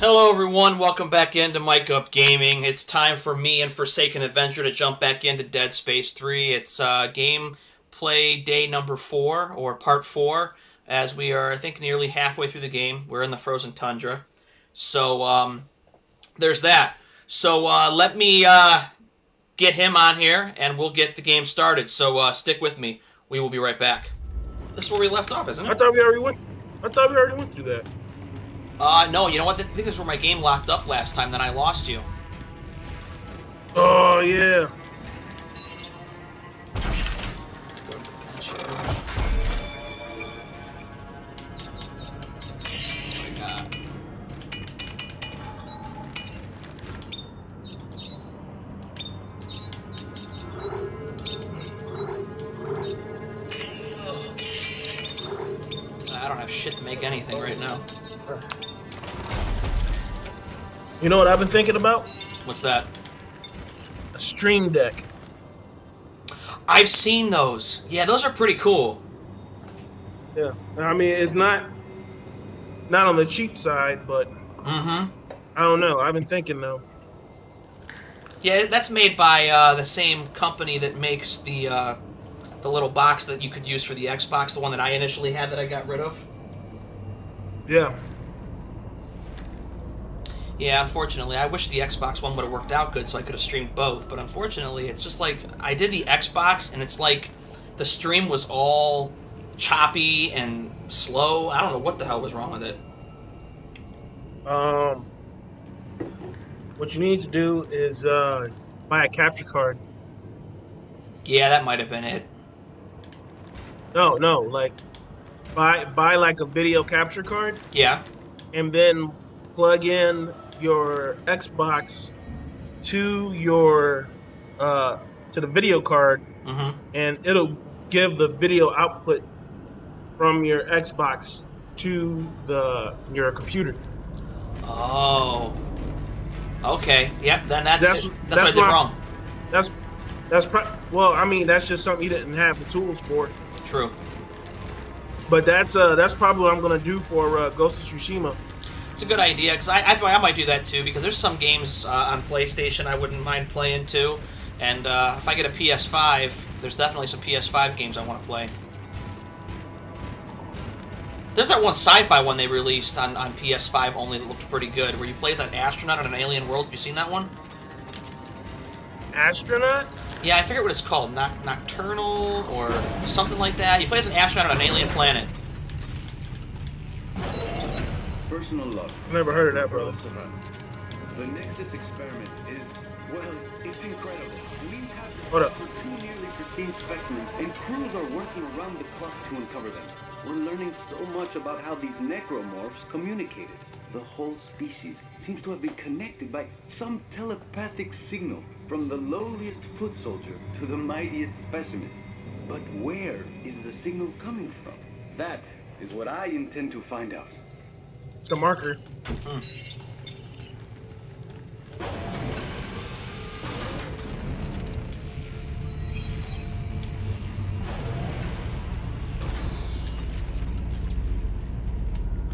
Hello everyone, welcome back into Mike Up Gaming. It's time for me and Forsaken Adventure to jump back into Dead Space 3. It's gameplay day number 4, or part 4, as we are, I think, nearly halfway through the game. We're in the frozen tundra. So, there's that. So, let me get him on here, and we'll get the game started. So, stick with me. We will be right back. This is where we left off, isn't it? I thought we already went through that. No, you know what? I think this is where my game locked up last time, then I lost you. Oh, yeah. I don't have shit to make anything right now. You know what I've been thinking about? What's that? A stream deck. I've seen those. Yeah, those are pretty cool. Yeah, I mean, it's not on the cheap side, but I don't know. I've been thinking though. Yeah, that's made by the same company that makes the little box that you could use for the Xbox, the one that I initially had that I got rid of. Yeah. Yeah, unfortunately, I wish the Xbox One would have worked out good so I could have streamed both, but unfortunately, it's just like, I did the Xbox, and it's like, the stream was all choppy and slow. I don't know what the hell was wrong with it. What you need to do is buy a capture card. Yeah, that might have been it. No, like, buy like a video capture card. Yeah. And then plug in your Xbox to your to the video card, and it'll give the video output from your Xbox to your computer. Oh, okay. Yep. Then that's what I did wrong. Well, I mean, that's just something you didn't have the tools for. True. But that's probably what I'm gonna do for Ghost of Tsushima. It's a good idea, because I might do that too, because there's some games on PlayStation I wouldn't mind playing too, and if I get a PS5, there's definitely some PS5 games I want to play. There's that one sci-fi one they released on PS5 only that looked pretty good, where you play as an astronaut on an alien world. You seen that one? Astronaut? Yeah, I forget what it's called. Nocturnal or something like that. You play as an astronaut on an alien planet. Personal love. Never heard of that, brother. The Nexus experiment is, well, it's incredible. We have for 2 nearly pristine specimens, and crews are working around the clock to uncover them. We're learning so much about how these necromorphs communicated. The whole species seems to have been connected by some telepathic signal from the lowliest foot soldier to the mightiest specimen. But where is the signal coming from? That is what I intend to find out. The marker. I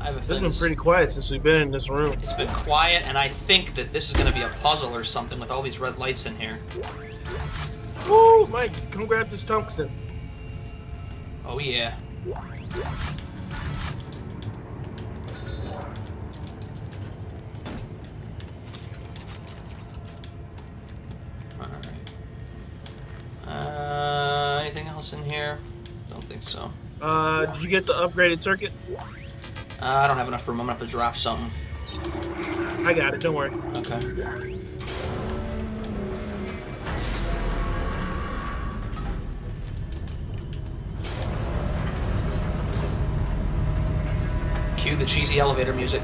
have a feeling it's been pretty quiet since we've been in this room. It's been quiet, and I think that this is going to be a puzzle or something with all these red lights in here. Woo! Mike, come grab this tungsten. Oh yeah. Anything else in here? Don't think so. Did you get the upgraded circuit? I don't have enough room. I'm gonna have to drop something. I got it. Don't worry. Okay. Cue the cheesy elevator music.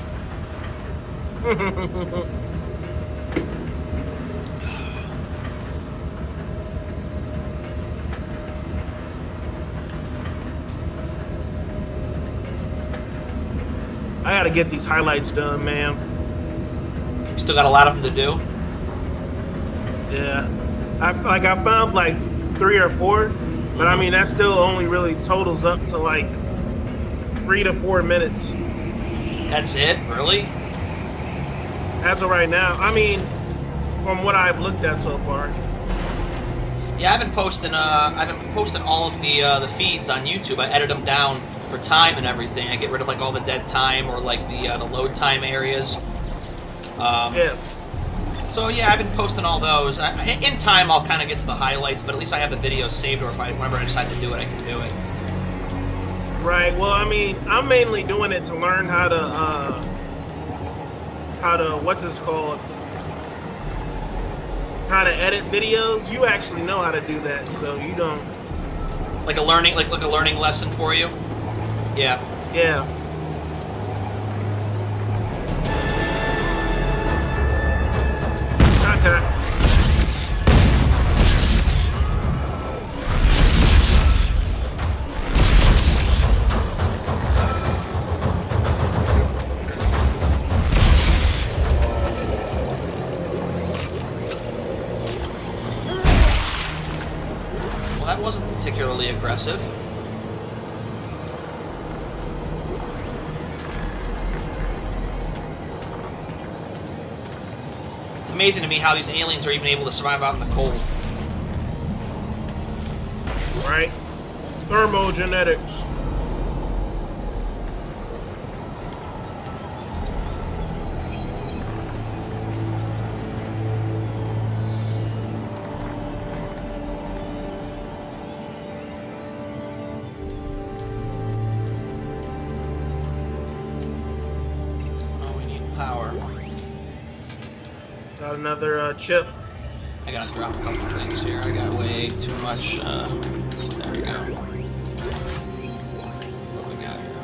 I gotta get these highlights done, man. You still got a lot of them to do? Yeah. I found like 3 or 4, but I mean, that still only really totals up to like 3 to 4 minutes. That's it? Really? as of right now, I mean, from what I've looked at so far. Yeah, I've been posting all of the feeds on YouTube. I edit them down for time and everything. I get rid of like all the dead time or like the load time areas. Yeah. So yeah, I've been posting all those. In time, I'll kind of get to the highlights, but at least I have the videos saved, or if I whenever I decide to do it, I can do it. Right. Well, I mean, I'm mainly doing it to learn how to edit videos. You actually know how to do that, so you don't. Like a learning lesson for you. Yeah. Yeah. Well, that wasn't particularly aggressive. Amazing to me how these aliens are even able to survive out in the cold. Right. Thermogenetics. Another chip. I gotta drop a couple things here. I got way too much. There we go. What we got here?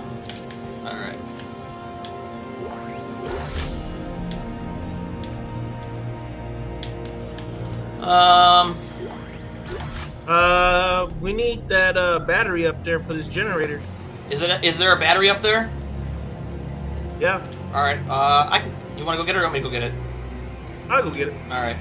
All right. We need that battery up there for this generator. Is there a battery up there? Yeah. All right. You want to go get it, or I'm gonna go get it? I'll go get it. Alright.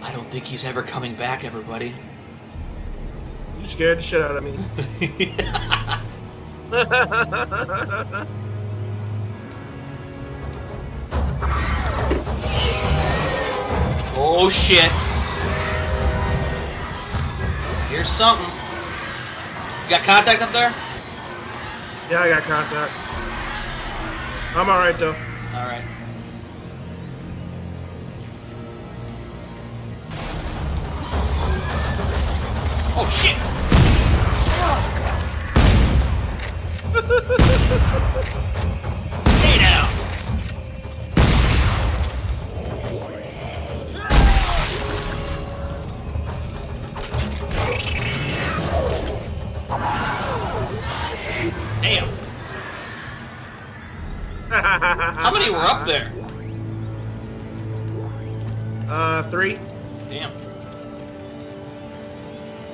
I think he's ever coming back, everybody. You scared the shit out of me. Oh shit. Here's something. You got contact up there? Yeah, I got contact. I'm alright though. Alright. Oh shit! Stay down! Damn! How many were up there? 3. Damn.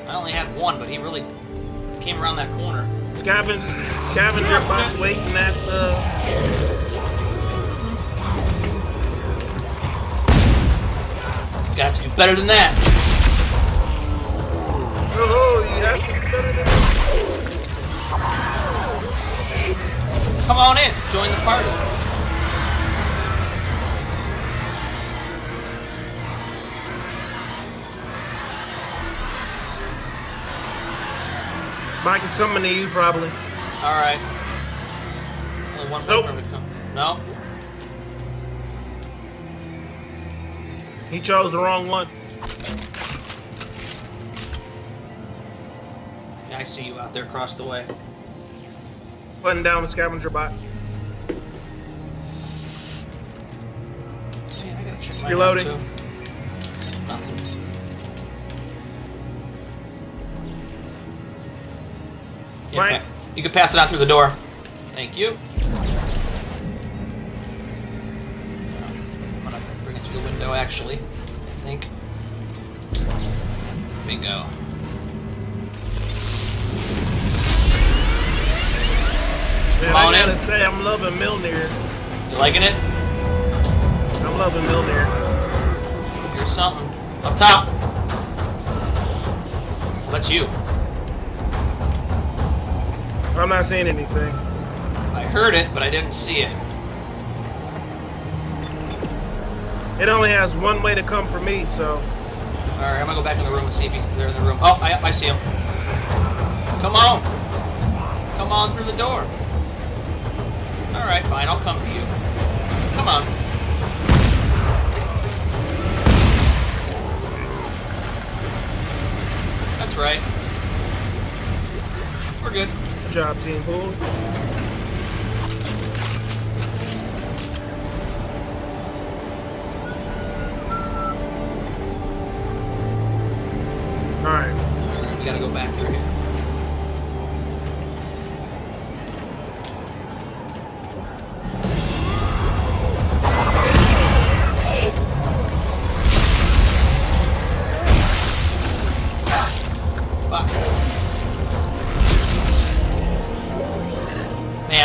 I only had one, but he really came around that corner. Scavenger box waiting at the... You have to do better than that. Oh, you have to do better than that. Come on in, join the party. Mike is coming to you, probably. All right. Only one way for him to come. No. He chose the wrong one. Yeah, I see you out there across the way. Putting down the scavenger bot. Yeah, I gotta check my reloading. Too. Nothing. Yeah, right. You can pass it out through the door. Thank you. I'm gonna bring it through the window, actually, I think. Bingo. Come on in. I gotta say, I'm loving Mjolnir. You liking it? I'm loving Mjolnir. Here's something. Up top. Well, that's you. I'm not seeing anything. I heard it, but I didn't see it. It only has one way to come for me, so... Alright, I'm gonna go back in the room and see if they're in the room. Oh, I see him. Come on! Come on through the door. Alright, fine, I'll come to you. Come on. That's right. We're good. Good job, team pool. Alright, we gotta go back through here.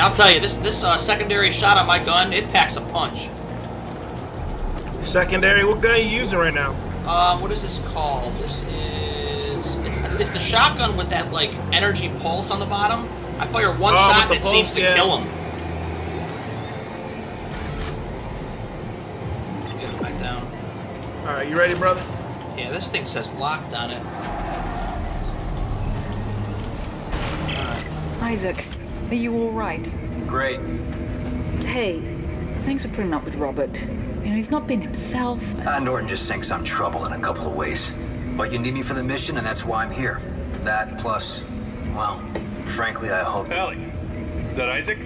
I'll tell you, this secondary shot on my gun, it packs a punch. Secondary? What gun are you using right now? What is this called? This is... It's the shotgun with that, like, energy pulse on the bottom. I fire one shot and it seems to kill him. Get him back down. Alright, you ready, brother? Yeah, this thing says locked on it. Alright. Isaac, are you alright? Great. Hey, thanks for putting up with Robert. You know, he's not been himself. Norton just thinks I'm trouble in a couple of ways. But you need me for the mission, and that's why I'm here. That plus, well, frankly, I hope... Allie, is that Isaac?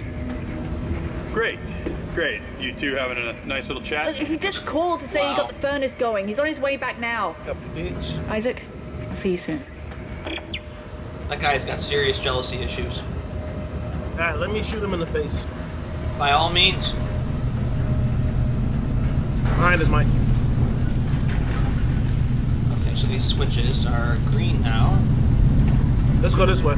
Great, great. You two having a nice little chat? Look, he just called to say he got the furnace going. He's on his way back now. Up, bitch. Isaac, I'll see you soon. That guy's got serious jealousy issues. Alright, let me shoot him in the face. By all means. Behind us, Mike. Okay, so these switches are green now. Let's go this way.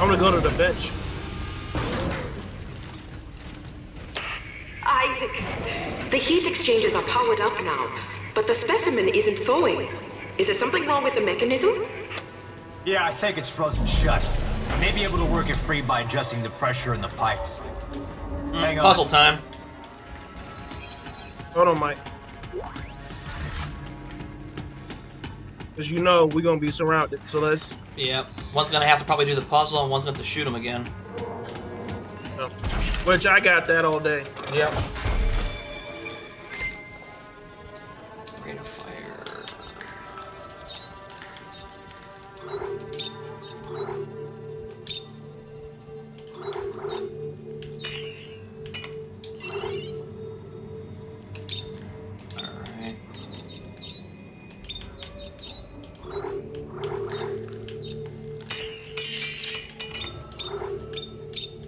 I'm gonna go to the bench. The heat exchangers are powered up now, but the specimen isn't thawing. Is there something wrong with the mechanism? Yeah, I think it's frozen shut. I may be able to work it free by adjusting the pressure in the pipes. Hang on. Puzzle time. Hold on, Mike. Because you know we're going to be surrounded, so let's... Yeah, one's going to have to probably do the puzzle, and one's going to have to shoot him again. Oh. Which, I got that all day. Yep.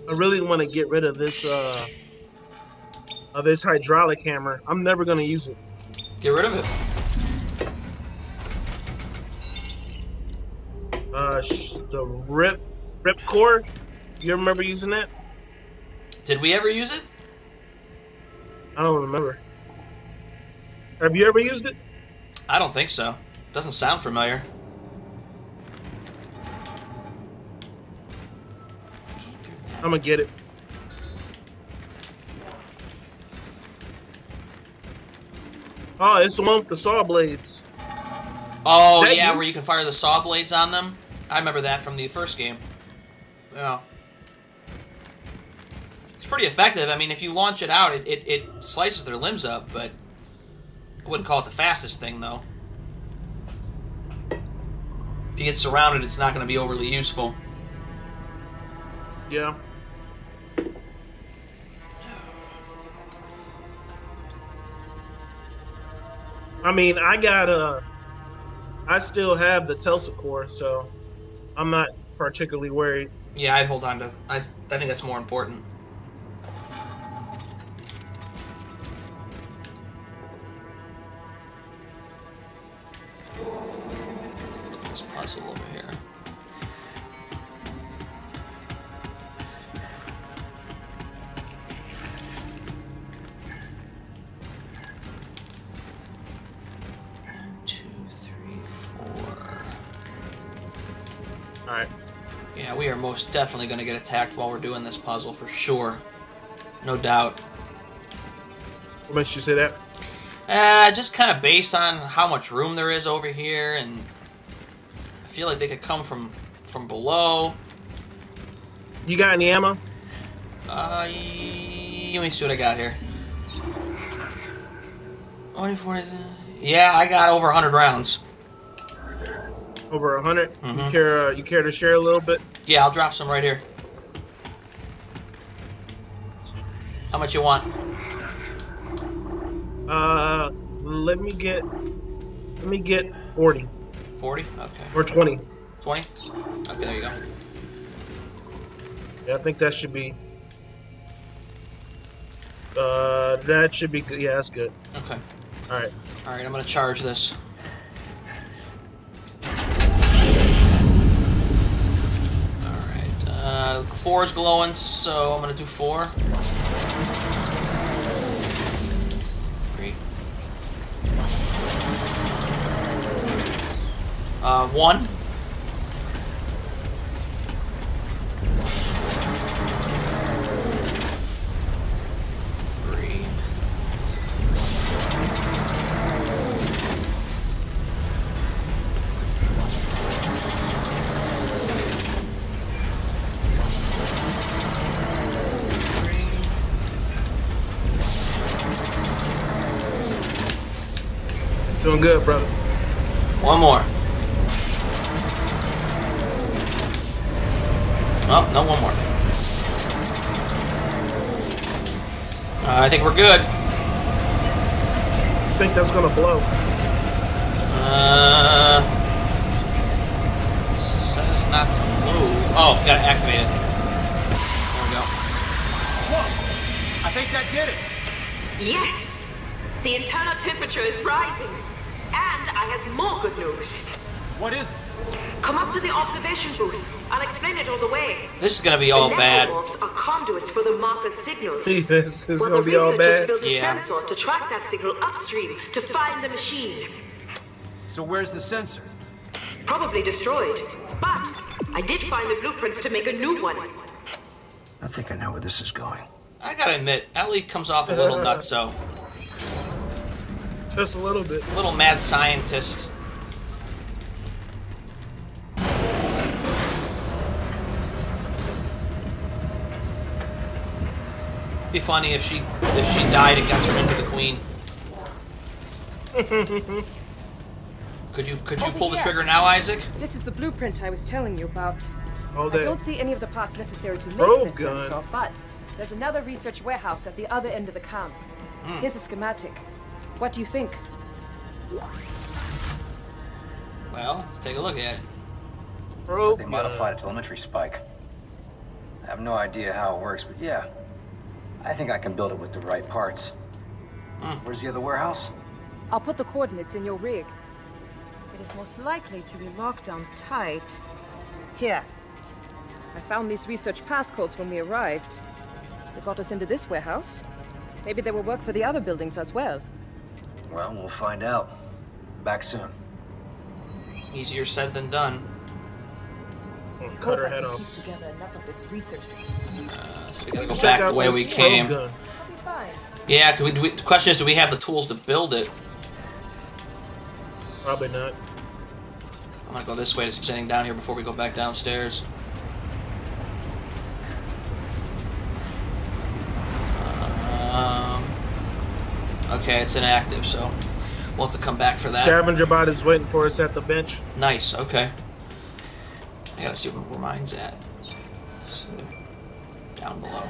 I really want to get rid of this hydraulic hammer. I'm never going to use it. Get rid of it. The rip cord. You remember using that? Did we ever use it? I don't remember. Have you ever used it? I don't think so. Doesn't sound familiar. I'm gonna get it. Oh, it's the one with the saw blades. Oh, yeah, where you can fire the saw blades on them. I remember that from the first game. Yeah. It's pretty effective. I mean, if you launch it out, it slices their limbs up, but I wouldn't call it the fastest thing, though. If you get surrounded, it's not gonna be overly useful. Yeah. I mean, I still have the Tesla Core, so I'm not particularly worried. Yeah, I'd hold on to... I think that's more important. This puzzle over here. We are most definitely going to get attacked while we're doing this puzzle, for sure. No doubt. What makes you say that? Just kind of based on how much room there is over here, and I feel like they could come from below. You got any ammo? Let me see what I got here. 20, 40, yeah, I got over 100 rounds. Over 100? Mm-hmm. You care to share a little bit? Yeah, I'll drop some right here. How much you want? Let me get 40. 40? Okay. Or 20. 20? Okay, there you go. Yeah, I think that should be. That should be good. Yeah, that's good. Okay. All right. All right, I'm gonna charge this. Four is glowing, so I'm gonna do 4. 3. 1. Doing good, brother. One more. Oh, no, one more. I think we're good. I think that's gonna blow. It says not to move. Oh, gotta activate it. There we go. Whoa! I think that did it. Yes! The internal temperature is rising. And I have more good news. What is it? Come up to the observation booth. I'll explain it all the way. This is gonna be all bad. The networks are conduits for the marker signals. This is gonna be all bad. Built a sensor to track that signal upstream to find the machine. So where's the sensor? Probably destroyed. But I did find the blueprints to make a new one. I think I know where this is going. I gotta admit, Ellie comes off a little nutso. Just a little bit. Little mad scientist. Be funny if she died and got turned into the queen. Could you pull the trigger now, Isaac? This is the blueprint I was telling you about. I don't see any of the parts necessary to make this sensor, but there's another research warehouse at the other end of the camp. Mm. Here's a schematic. What do you think? Well, take a look at it. Probe. They modified a telemetry spike. I have no idea how it works, but yeah. I think I can build it with the right parts. Mm. Where's the other warehouse? I'll put the coordinates in your rig. It is most likely to be locked down tight. Here. I found these research passcodes when we arrived. They got us into this warehouse. Maybe they will work for the other buildings as well. Well, we'll find out. Back soon. Easier said than done. We'll cut her head off. So we gotta go back the way we came. Yeah, cause the question is, do we have the tools to build it? Probably not. I'm gonna go this way to see if there's anything down here before we go back downstairs. Okay, it's inactive, so we'll have to come back for that. Scavenger bot is waiting for us at the bench. Nice, okay. I gotta see where mine's at. So, down below.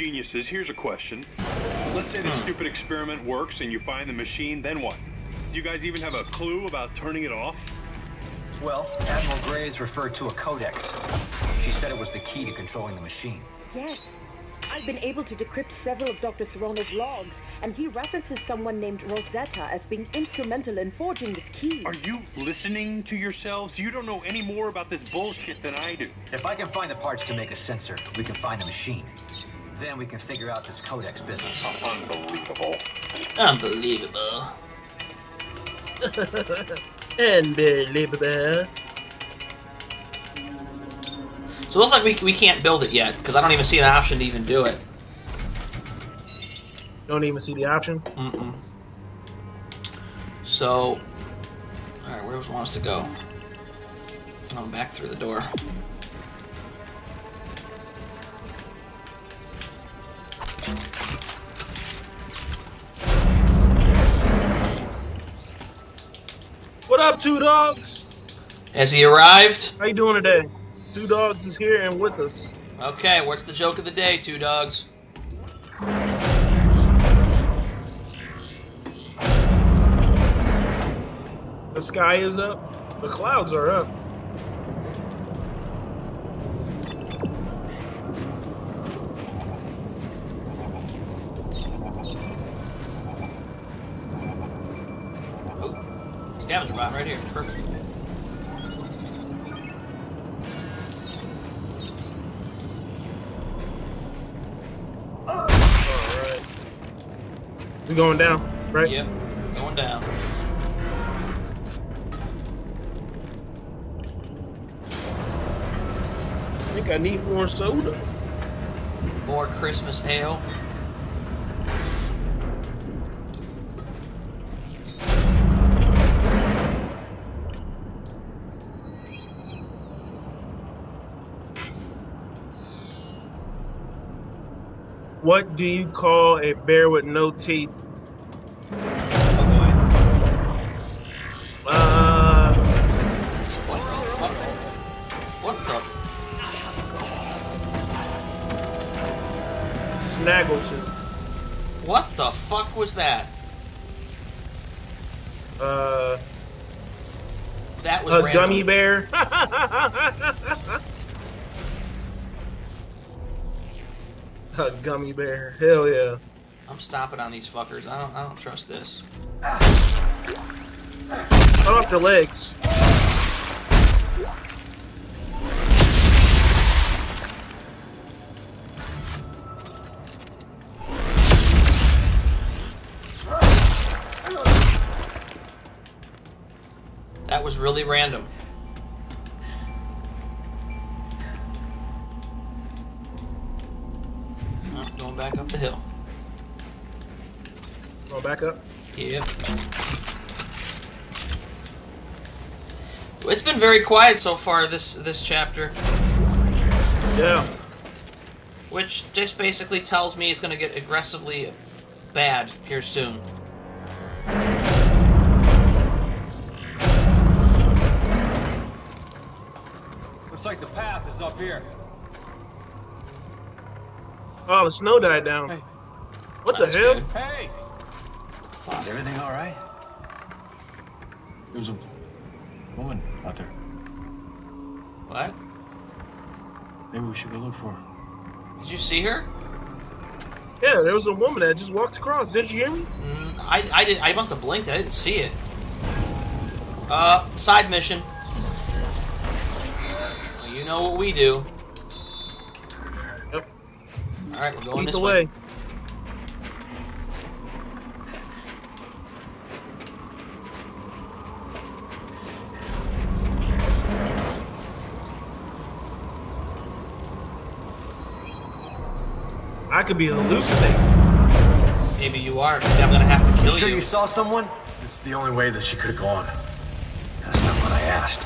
geniuses, here's a question. Let's say this stupid experiment works and you find the machine, then what? Do you guys even have a clue about turning it off? Well, Admiral Graves referred to a codex. She said it was the key to controlling the machine. Yes. I've been able to decrypt several of Dr. Serona's logs, and he references someone named Rosetta as being instrumental in forging this key. Are you listening to yourselves? You don't know any more about this bullshit than I do. If I can find the parts to make a sensor, we can find the machine. Then we can figure out this codex business. Unbelievable. Unbelievable. Unbelievable. So it looks like we can't build it yet, because I don't even see an option to even do it. Don't even see the option? Mm-mm. So, alright, where does it want us to go? I'm back through the door. What up, Two Dogs? Has he arrived? How you doing today? Two Dogs is here and with us. Okay, what's the joke of the day, Two Dogs? The sky is up. The clouds are up. Oh, scavenger bot right here. Perfect. We're going down, right? Yep, going down. I think I need more soda. More Christmas ale. What do you call a bear with no teeth? What the fuck? Snaggletooth. What the fuck was that? That was a random. Gummy bear. A gummy bear. Hell yeah. I'm stomping on these fuckers. I don't trust this. Cut off your legs. That was really random. Back up the hill. Going back up? Yep. It's been very quiet so far this chapter. Yeah. Which just basically tells me it's going to get aggressively bad here soon. Looks like the path is up here. Oh, the snow died down. Hey. What the hell? Good. Hey! Fuck. Is everything alright? There was a woman out there. What? Maybe we should go look for her. Did you see her? Yeah, there was a woman that just walked across. Didn't you hear me? I did. I must have blinked. I didn't see it. Side mission. Well, you know what we do. All right, we're going this way. I could be hallucinating. Maybe you are. Maybe I'm gonna have to kill you. Sure you saw someone? This is the only way that she could have gone. That's not what I asked.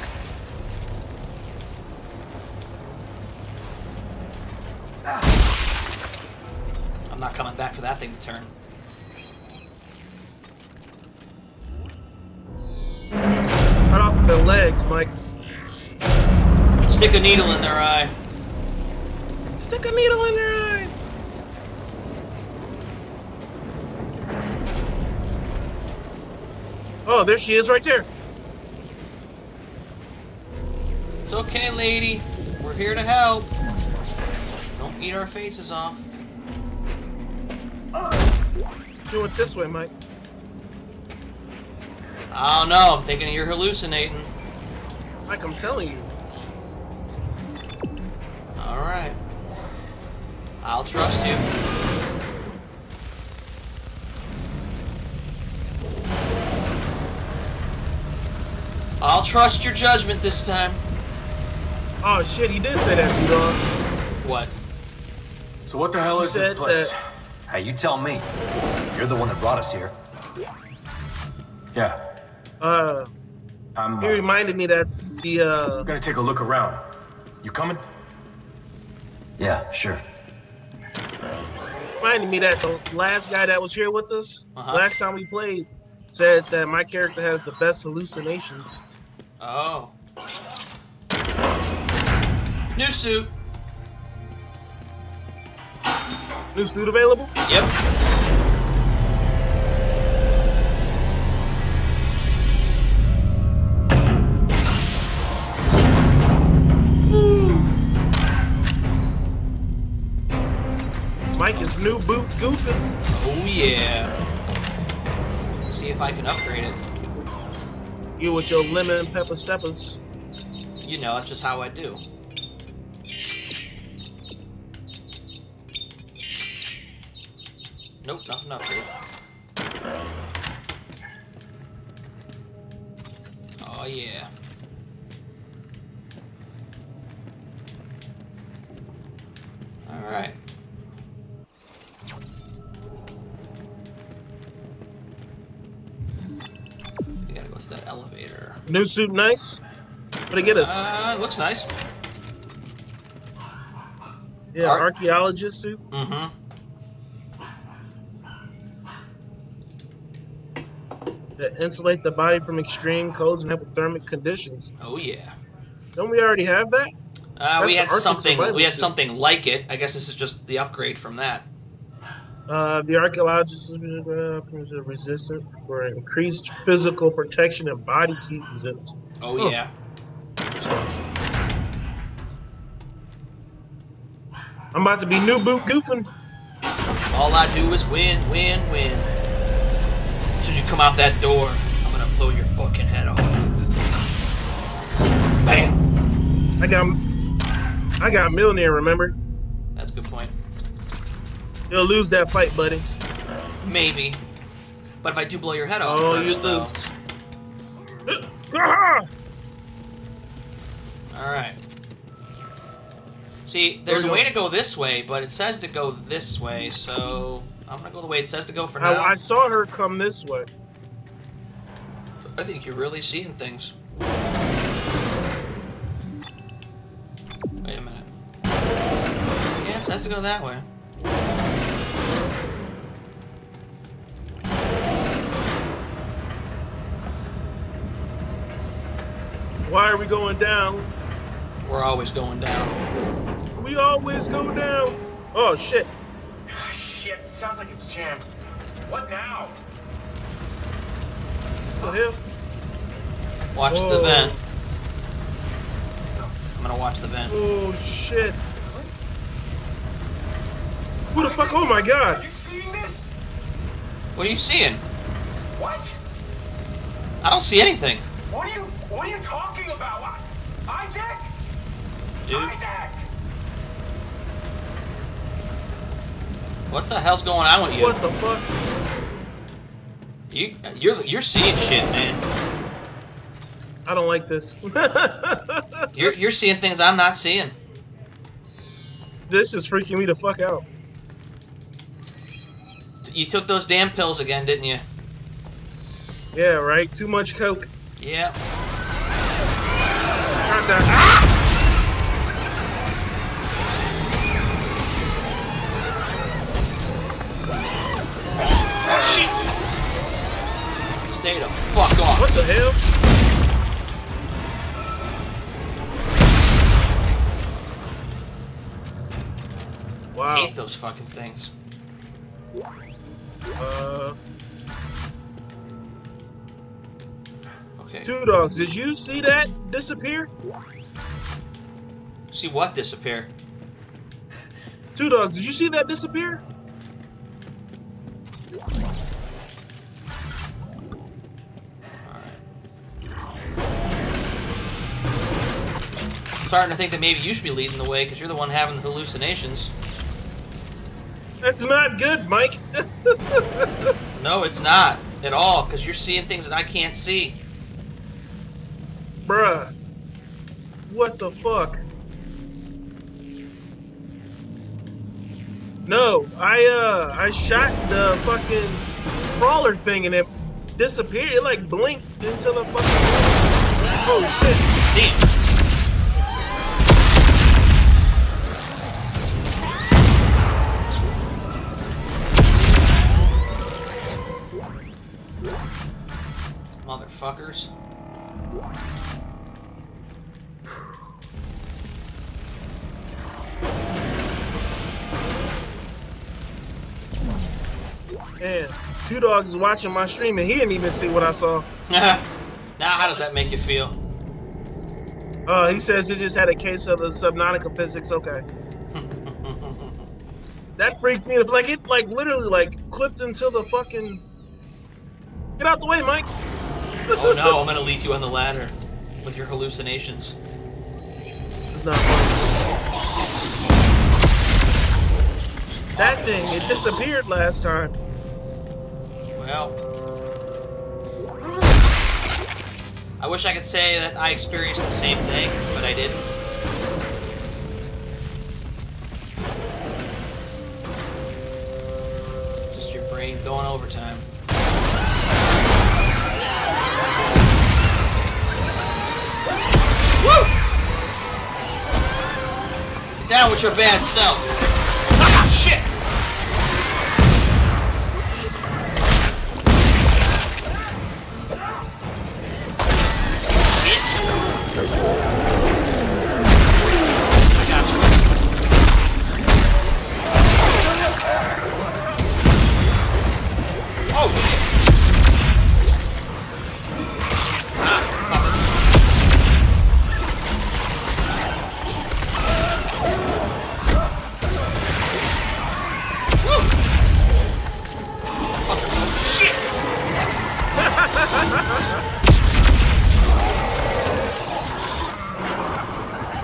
Not coming back for that thing to turn. Cut off their legs, Mike. Stick a needle in their eye. Stick a needle in their eye. Oh, there she is right there. It's okay, lady. We're here to help. Don't eat our faces off. Do it this way, Mike. I don't know. I'm thinking you're hallucinating. Mike, I'm telling you. Alright. I'll trust you. I'll trust your judgment this time. Oh shit, he did say that to you, dogs. What? So what the hell is this place? Hey, you tell me. You're the one that brought us here. Yeah. He reminded me that the, I'm gonna take a look around. You coming? Yeah, sure. Reminded me that the last guy that was here with us, last time we played, said that my character has the best hallucinations. Oh. New suit. New suit available? Yep. Mike is new boot goofing. Oh yeah. See if I can upgrade it. You with your lemon and pepper steppers. You know, that's just how I do. Nope, nothing up here. Oh yeah. Alright. We gotta go to that elevator. New suit nice? What'd it get us? It looks nice. Yeah, archaeologist suit? Mm-hmm. That insulate the body from extreme colds and hypothermic conditions. Oh yeah. Don't we already have that? We had something. We had something like it. I guess this is just the upgrade from that. The archaeologist is resistant for increased physical protection and body heat resistance. Oh, oh yeah. I'm about to be new boot goofing. All I do is win, win, win. As you come out that door, I'm gonna blow your fucking head off. Bam! I got Mjolnir, remember? That's a good point. You'll lose that fight, buddy. Maybe. But if I do blow your head off, you lose. Alright. See, there's a way to go this way, but it says to go this way, so... I'm gonna go the way it says to go for now. I saw her come this way. I think you're really seeing things. Wait a minute. Yeah, it has to go that way. Why are we going down? We're always going down. We always go down. Oh shit. Shit, sounds like it's jammed. What now? Still here. Watch the vent. I'm gonna watch the vent. Oh shit. Who the fuck? Oh my god. Are you seeing this? What are you seeing? What? I don't see anything. What are you talking about? Isaac? Dude. Isaac! What the hell's going on with you? What the fuck? You're seeing shit, man. I don't like this. you're seeing things I'm not seeing. This is freaking me the fuck out. You took those damn pills again, didn't you? Yeah, right. Too much coke. Yeah. Ah! Stay the fuck off. What the hell? Wow. I hate those fucking things. Okay. Two dogs, did you see that disappear? See what disappear? Two dogs, did you see that disappear? Starting to think that maybe you should be leading the way because you're the one having the hallucinations. That's not good, Mike. No, it's not at all because you're seeing things that I can't see. Bruh. What the fuck? No, I shot the fucking crawler thing and it disappeared. It like blinked into the fucking... Oh shit. Damn. Fuckers. Man, Two Dogs is watching my stream and he didn't even see what I saw. Now, how does that make you feel? He says he just had a case of the Subnautica physics. Okay. That freaked me. Like, it, like, literally, like, clipped into the fucking... Get out the way, Mike! Oh no, I'm gonna leave you on the ladder with your hallucinations. It's not funny. That thing, it disappeared last time. Well, I wish I could say that I experienced the same thing, but I didn't. Just your brain going overtime. Down with your bad self. Ah, shit! Bitch! I got you. Oh, shit! Ah, fuck.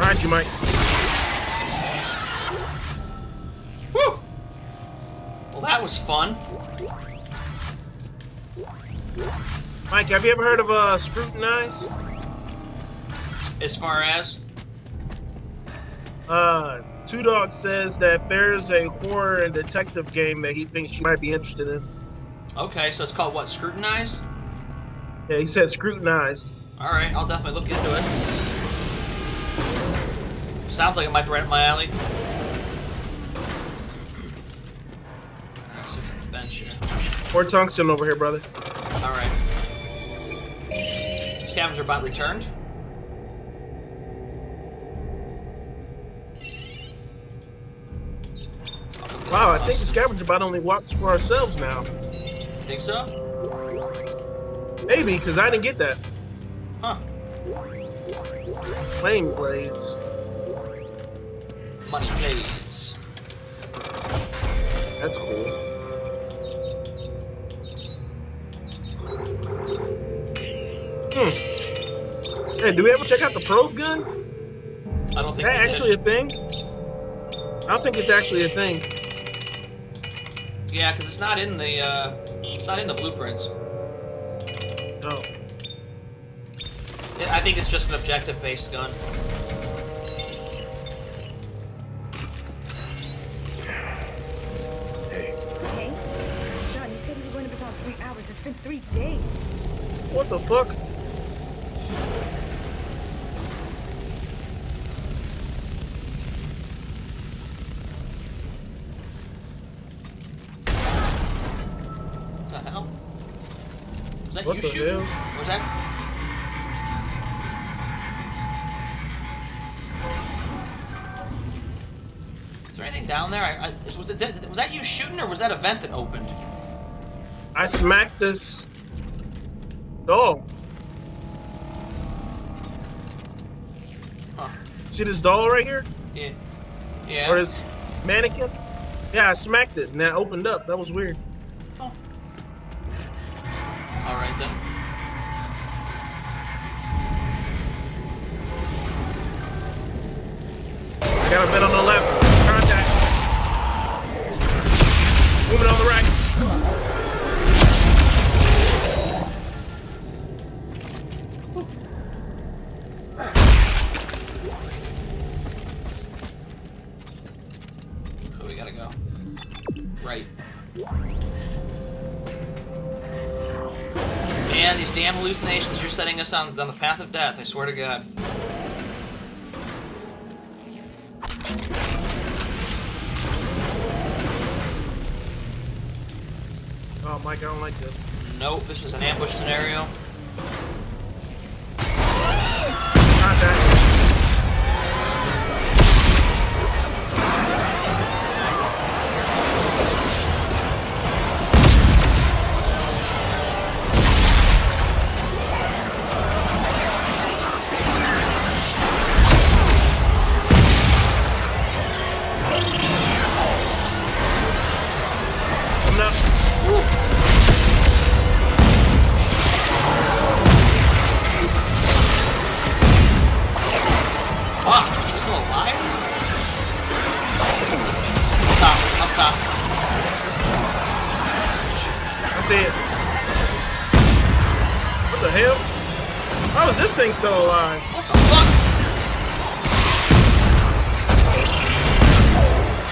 Alright, you might. Woo! Well, that was fun. Mike, have you ever heard of Scrutinize? As far as? Two Dog says that there's a horror and detective game that he thinks you might be interested in. Okay, so it's called what? Scrutinize? Yeah, he said Scrutinized. Alright, I'll definitely look into it. Sounds like it might be right up my alley. Alright, so it's on the bench here. More tungsten over here, brother. Alright. Scavenger bot returned. Wow, I think the scavenger bot only walks for ourselves now. You think so? Maybe, because I didn't get that. Huh. Flame blaze. Money blaze. That's cool. Hmm. Hey, do we ever check out the probe gun? I don't think that actually did. A thing? I don't think it's actually a thing. Yeah, because it's not in the blueprints. Oh. I think it's just an objective-based gun. Hey. Hey? John, you said we were going to be gone 3 hours. It's been 3 days. What the fuck? What you shoot? What's that? Is there anything down there? Was that you shooting, or was that a vent that opened? I smacked this. Oh. See this doll right here? Yeah. Yeah. Or this mannequin? Yeah, I smacked it and that opened up. That was weird. Oh. All right then. Got a bit on the left. Contact. Moving on the right. So we gotta go. Right. Man, these damn hallucinations you're setting us on the path of death, I swear to God. Oh, Mike, I don't like this. Nope, this is an ambush scenario. Still alive. What the fuck?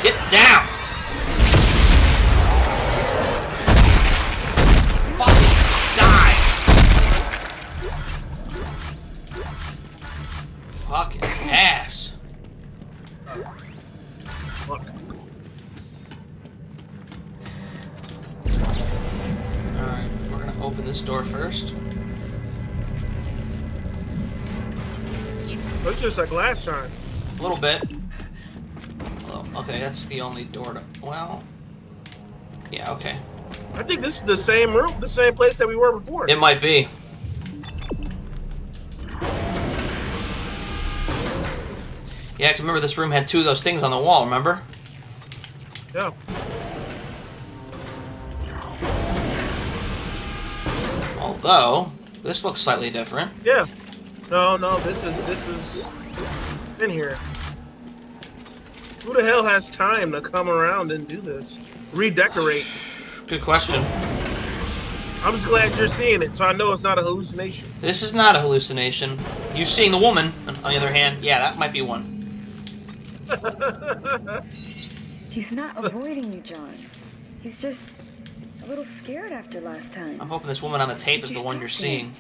Get down! Fucking die! Fucking ass. Fuck. Alright, we're gonna open this door first. Looks just like last time. A little bit. Oh, okay, that's the only door to... Well... Yeah, okay. I think this is the same room, the same place that we were before. It might be. Yeah, because remember this room had two of those things on the wall, remember? Yeah. Although, this looks slightly different. Yeah. No, no, this is in here. Who the hell has time to come around and do this? Redecorate. Good question. I'm just glad you're seeing it, so I know it's not a hallucination. This is not a hallucination. You seeing the woman, on the other hand, yeah, that might be one. He's not avoiding you, John. He's just a little scared after last time. I'm hoping this woman on the tape is the one you're seeing.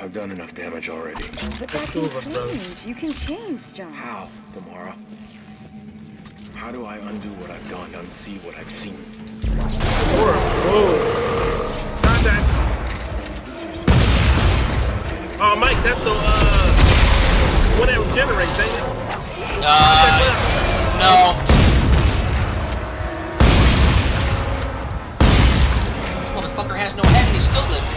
I've done enough damage already. But that's two of us, brothers. You can change, John. How, Gamora? How do I undo what I've done, unsee what I've seen? Gamora, whoa! Contact! Oh, Mike, that's the, one that regenerates, ain't it? No. This motherfucker has no head and he's still living.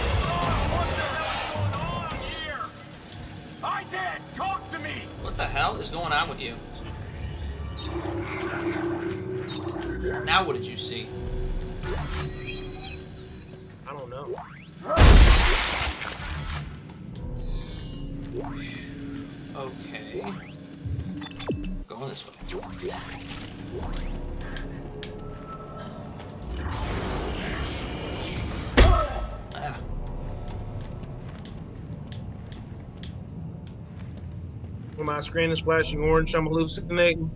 Talk to me. What the hell is going on with you? Now what did you see? I don't know. Okay. Going this way. Ah. My screen is flashing orange. I'm hallucinating.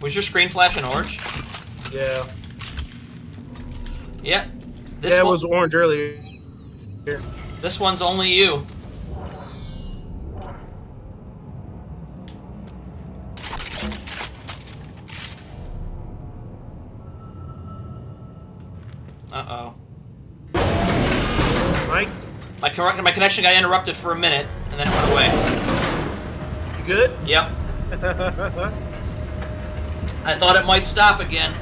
Was your screen flashing orange? Yeah. Yeah. This one, it was orange earlier. Here. This one's only you. Uh oh. Mike? My connection got interrupted for a minute, and then it went away. Good? Yep. I thought it might stop again.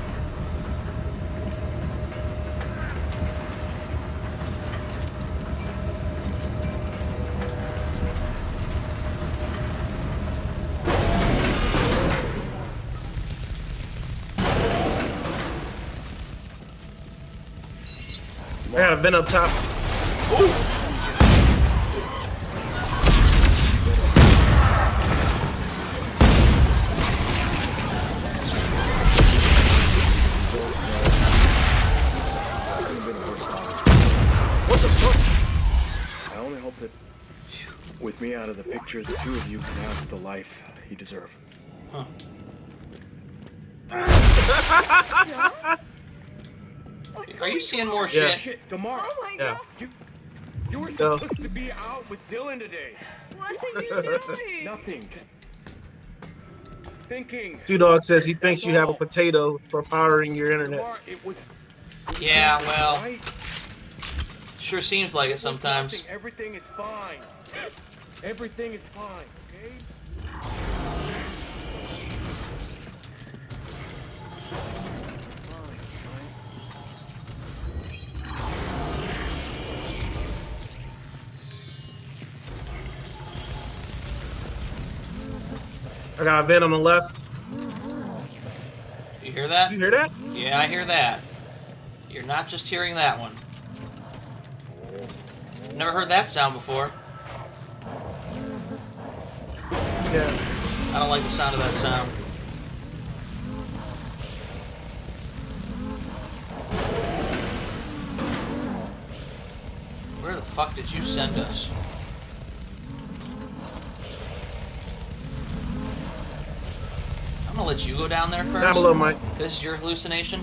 I got a vent up top. Ooh. What the fuck? I only hope that with me out of the picture, the two of you can have the life you deserve. Huh. Are you seeing more shit? Tomorrow. Oh my God. You were supposed to be out with Dylan today. What did you do? Nothing. Thinking. Two Dog says he thinks you have a potato for powering your internet. Yeah, well, sure seems like it sometimes. Everything is fine. Everything is fine. Okay. I got a vent on the left. You hear that? You hear that? Yeah, I hear that. You're not just hearing that one. Never heard that sound before. Yeah. I don't like the sound of that sound. Where the fuck did you send us? I'm gonna let you go down there first. Down below, Mike. This is your hallucination.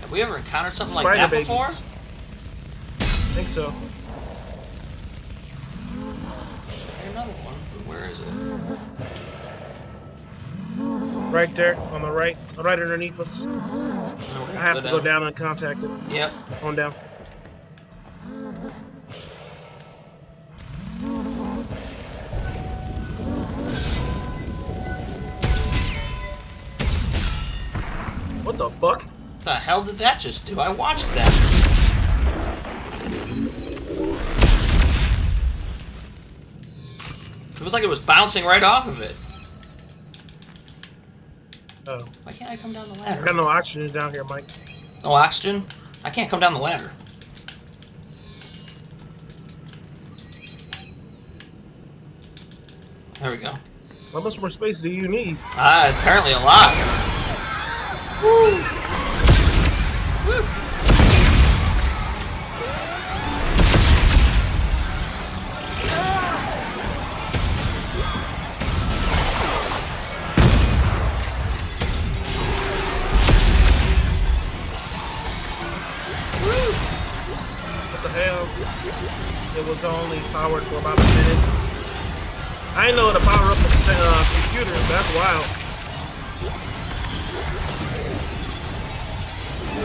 Have we ever encountered something like that before? I think so. Another one. Where is it? Right there, on the right. Right underneath us. I have to go down and contact it. Yep. On down. What the fuck? The hell did that just do? I watched that. It was like it was bouncing right off of it. Oh. Why can't I come down the ladder? I got no oxygen down here, Mike. No oxygen? I can't come down the ladder. There we go. How much more space do you need? Apparently a lot. Woo. Woo. What the hell? It was only powered for about a minute. I know to power up a computer, but that's wild.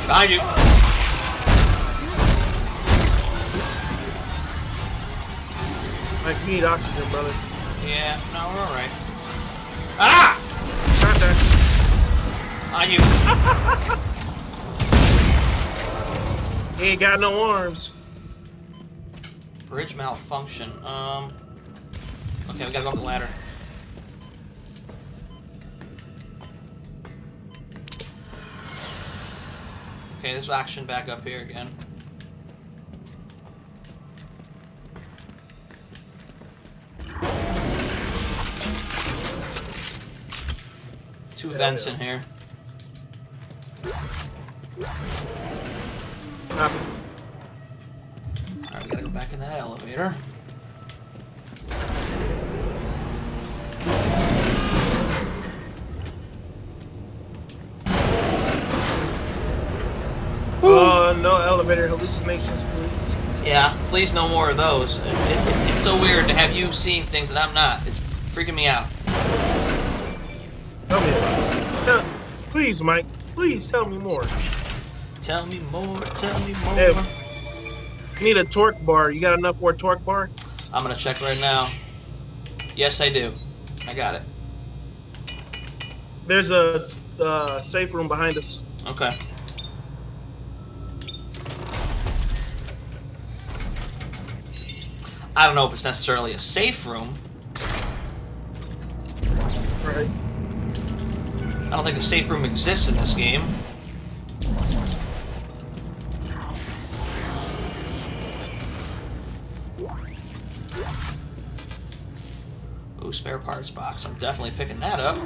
Behind you. Mike, you need oxygen, brother. Yeah, no, we're alright. Ah! Right there. Behind you. He ain't got no arms. Bridge malfunction. Okay, we gotta go up the ladder. Okay, there's action back up here again. Two vents in here. Copy. Alright, we gotta go back in that elevator. No elevator hallucinations, please. Yeah, please no more of those. It's so weird to have you seeing things that I'm not. It's freaking me out. Tell me about it. No, please, Mike. Please tell me more. Tell me more. Tell me more. Hey, you need a torque bar. You got enough for a torque bar? I'm going to check right now. Yes, I do. I got it. There's a safe room behind us. Okay. I don't know if it's necessarily a safe room. Right. I don't think a safe room exists in this game. Ooh, spare parts box. I'm definitely picking that up.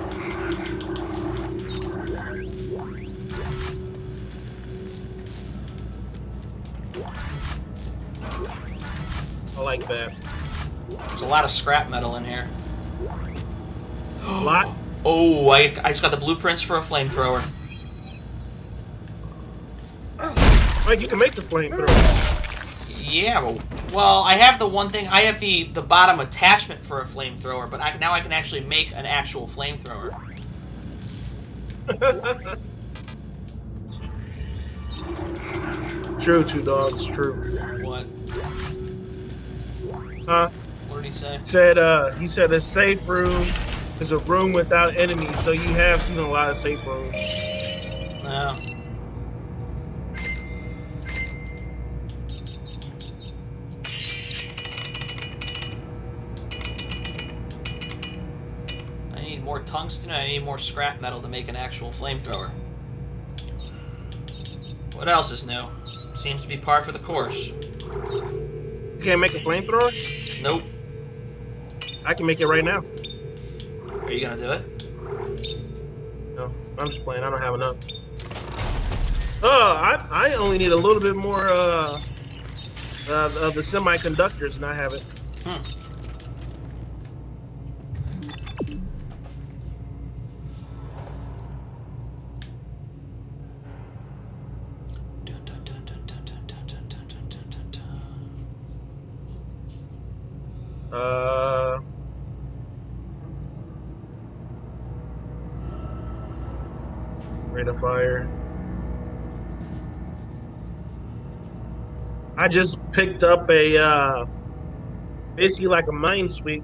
I like that. There's a lot of scrap metal in here. A lot? Oh, I just got the blueprints for a flamethrower. Like, you can make the flamethrower. Yeah, well, I have the one thing. I have the bottom attachment for a flamethrower, but now I can actually make an actual flamethrower. True, two dogs, true. What? Huh? What did he say? He said a safe room is a room without enemies, so you have seen a lot of safe rooms. Yeah. I need more tungsten, I need more scrap metal to make an actual flamethrower. What else is new? Seems to be par for the course. You can't make a flamethrower? Nope. I can make it right now. Are you gonna do it? No, I'm just playing. I don't have enough. I only need a little bit more of the semiconductors, and I have it. I just picked up a basically like a mine sweep.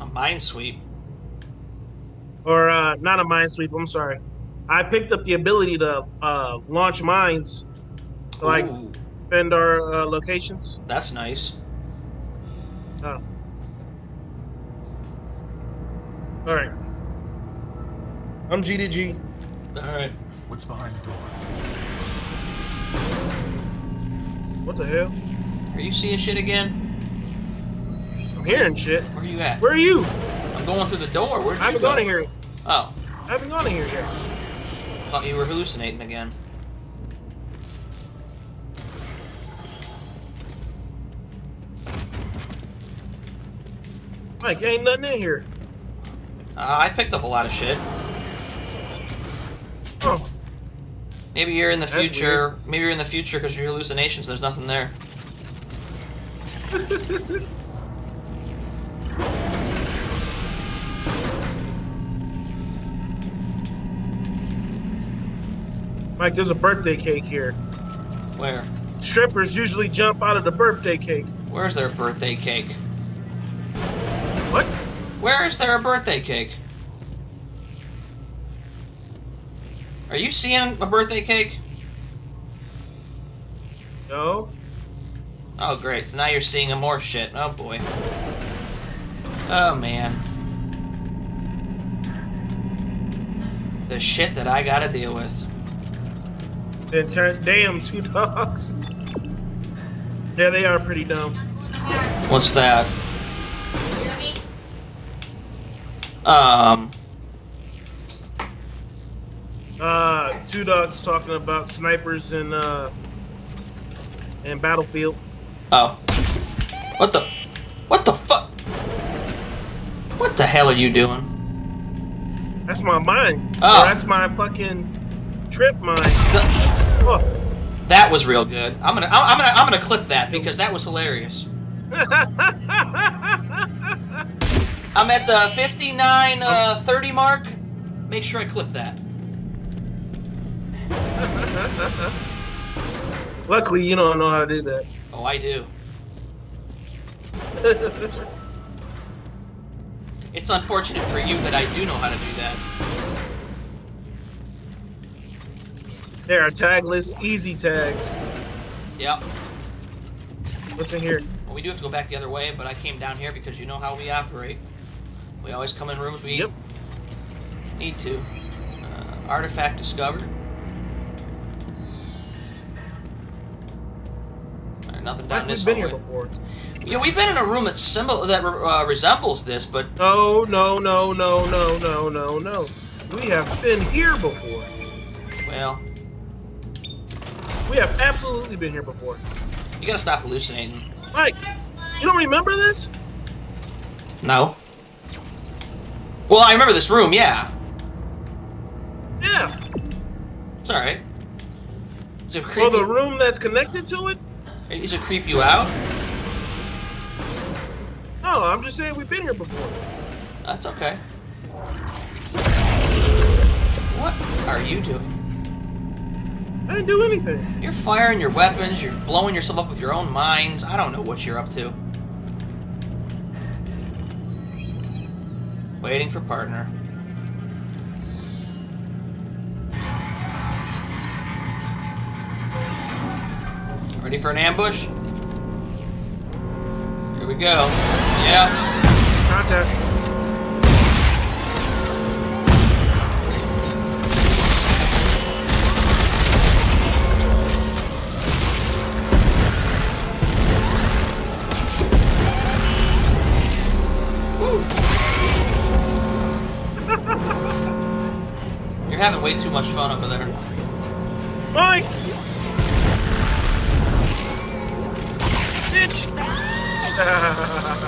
A mine sweep? Or not a mine sweep, I'm sorry. I picked up the ability to launch mines to, like, defend our locations. That's nice. Alright. I'm GDG. Alright. What's behind the door? What the hell? Are you seeing shit again? I'm hearing shit. Where are you at? Where are you? I'm going through the door. Where'd you go? I haven't gone in here. Oh. I haven't gone in here yet. Thought you were hallucinating again. Mike, ain't nothing in here. I picked up a lot of shit. Oh. Maybe you're in the future. Weird. Maybe you're in the future because you're hallucinations. There's nothing there. Mike, there's a birthday cake here. Where? Strippers usually jump out of the birthday cake. Where's their birthday cake? What? Where is there a birthday cake? Are you seeing a birthday cake? No. Oh, great. So now you're seeing more shit. Oh, boy. Oh, man. The shit that I gotta deal with. It turned damn two dogs. Yeah, they are pretty dumb. What's that? Two dogs talking about snipers in Battlefield. Oh. What the fuck? What the hell are you doing? That's my mind. Oh. That's my fucking trip mind. Oh. That was real good. I'm gonna clip that because that was hilarious. I'm at the 59:30 mark. Make sure I clip that. Luckily, you don't know how to do that. Oh, I do. It's unfortunate for you that I do know how to do that. There are tagless easy tags. Yep. What's in here? Well, we do have to go back the other way, but I came down here because you know how we operate. We always come in rooms we eat. Yep. Need to. Artifact discovered. Nothing down this hallway. We've been here before. Yeah, we've been in a room that resembles this, but... Oh, no, no, no, no, no, no, no. We have been here before. Well... We have absolutely been here before. You gotta stop hallucinating. Mike, you don't remember this? No. Well, I remember this room, yeah. Yeah. It's alright. Well, the room that's connected to it? Does it creep you out? No, I'm just saying we've been here before. That's okay. What are you doing? I didn't do anything. You're firing your weapons, you're blowing yourself up with your own mines. I don't know what you're up to. Waiting for partner. Ready for an ambush? Here we go. Yeah. Contact. Woo. You're having way too much fun over there. Mike!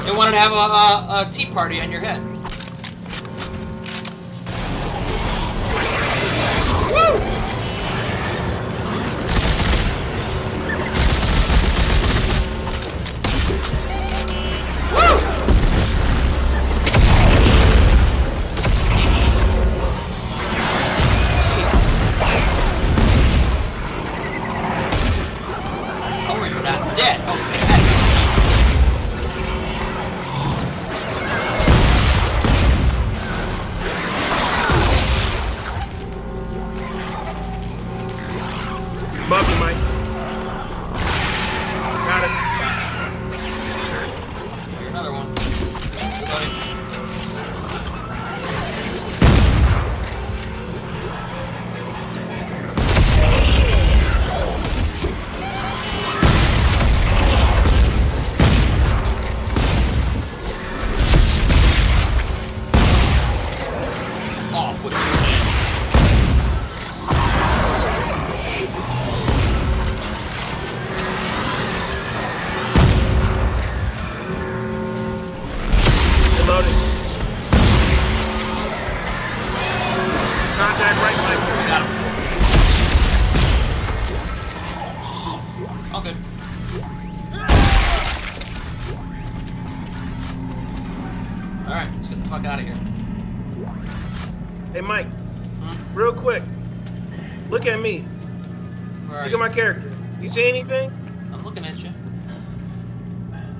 They wanted to have a tea party on your head. Character. You see anything? I'm looking at you.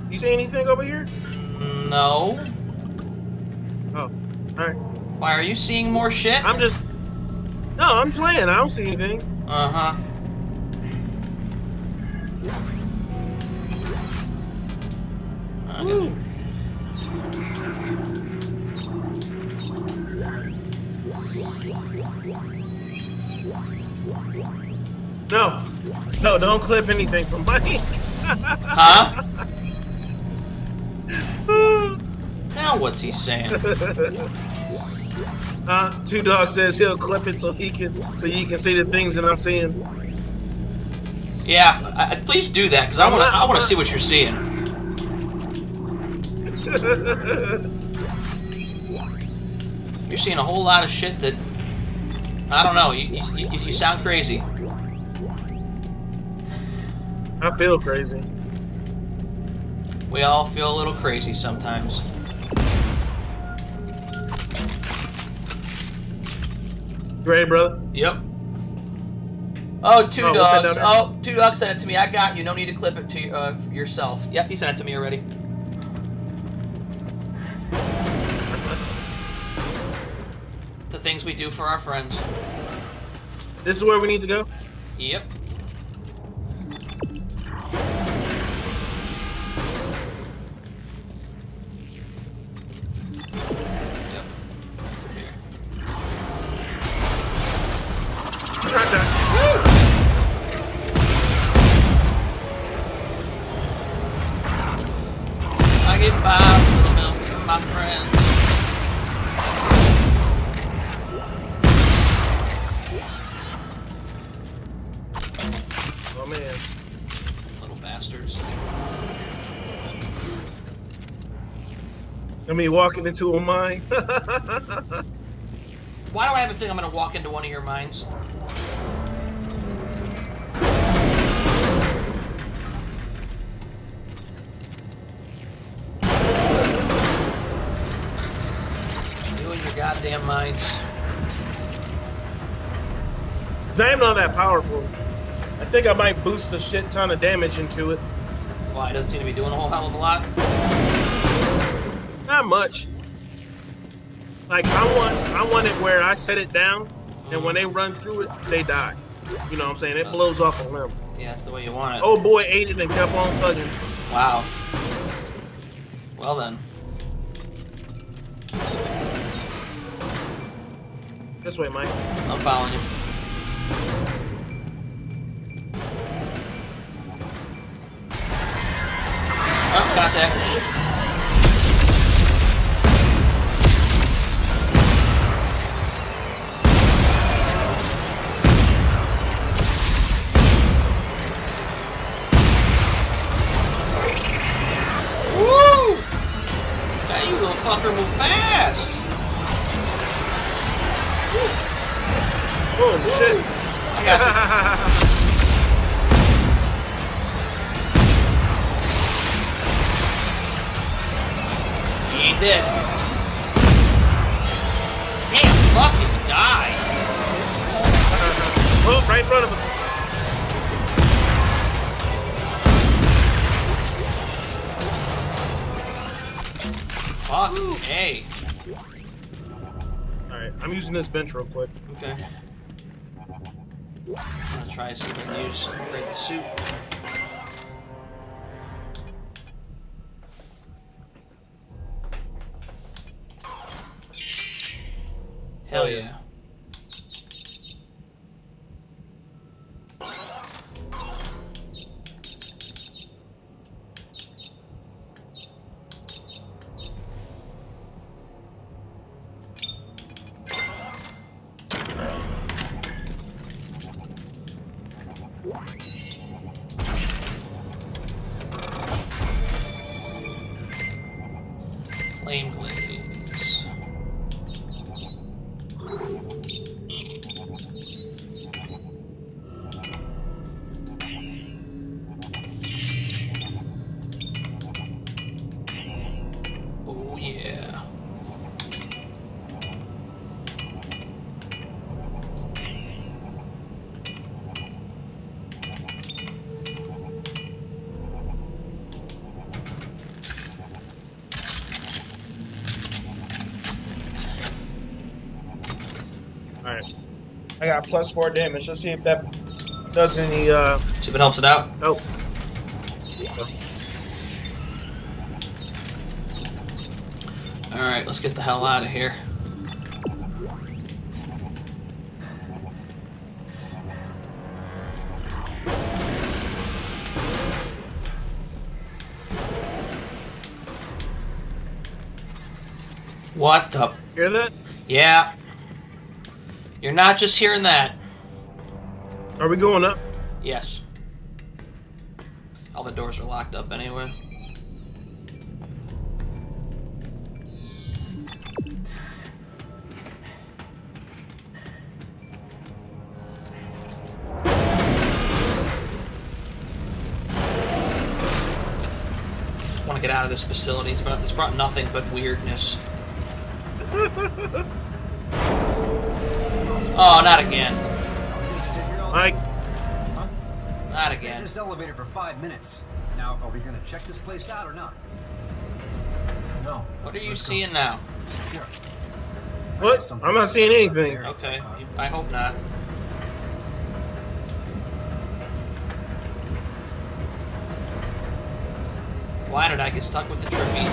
You see anything over here? No. Oh, alright. Why, are you seeing more shit? I'm just... No, I'm playing. I don't see anything. Uh-huh. Okay. No. No, don't clip anything from Mike. Huh? Now what's he saying? Two Dog says he'll clip it so you can see the things that I'm seeing. Yeah, please do that because I want to see what you're seeing. You're seeing a whole lot of shit that I don't know. You sound crazy. I feel crazy. We all feel a little crazy sometimes. You ready, brother? Yep. Oh, Two Dogs. Oh, Two Dogs sent it to me. I got you. No need to clip it to yourself. Yep, you sent it to me already. The things we do for our friends. This is where we need to go? Yep. me walking into a mine? Why do I have a thing I'm gonna walk into one of your mines? Doing your goddamn mines. I am not that powerful. I think I might boost a shit ton of damage into it. Why? It doesn't seem to be doing a whole hell of a lot. Not much. Like I want it where I set it down, and when they run through it, they die. You know what I'm saying? It blows off a limb. Yeah, that's the way you want it. Oh boy, ate it and kept on fucking. Wow. Well then. This way, Mike. I'm following you. Oh, contact. Woo! Now you little fucker move fast. Woo. Oh shit! I got you. Dead. Damn, fucking die. Oh, right in front of us. Fuck, hey. Alright, I'm using this bench real quick. Okay. I'm gonna try something new, so I can break the suit. Hell yeah. Got plus 4 damage. Let's see if that does any. See if it helps it out. Nope. All right, let's get the hell out of here. What the? Hear that? Yeah. You're not just hearing that. Are we going up? Yes. All the doors are locked up anyway. I want to get out of this facility. It's brought nothing but weirdness. Oh, not again. Mike. Huh? Not again. In this elevator for 5 minutes. Now, are we going to check this place out or not? No. What are you seeing now? Sure. What? I'm not seeing anything. Okay. I hope not. Why did I get stuck with the trippy one?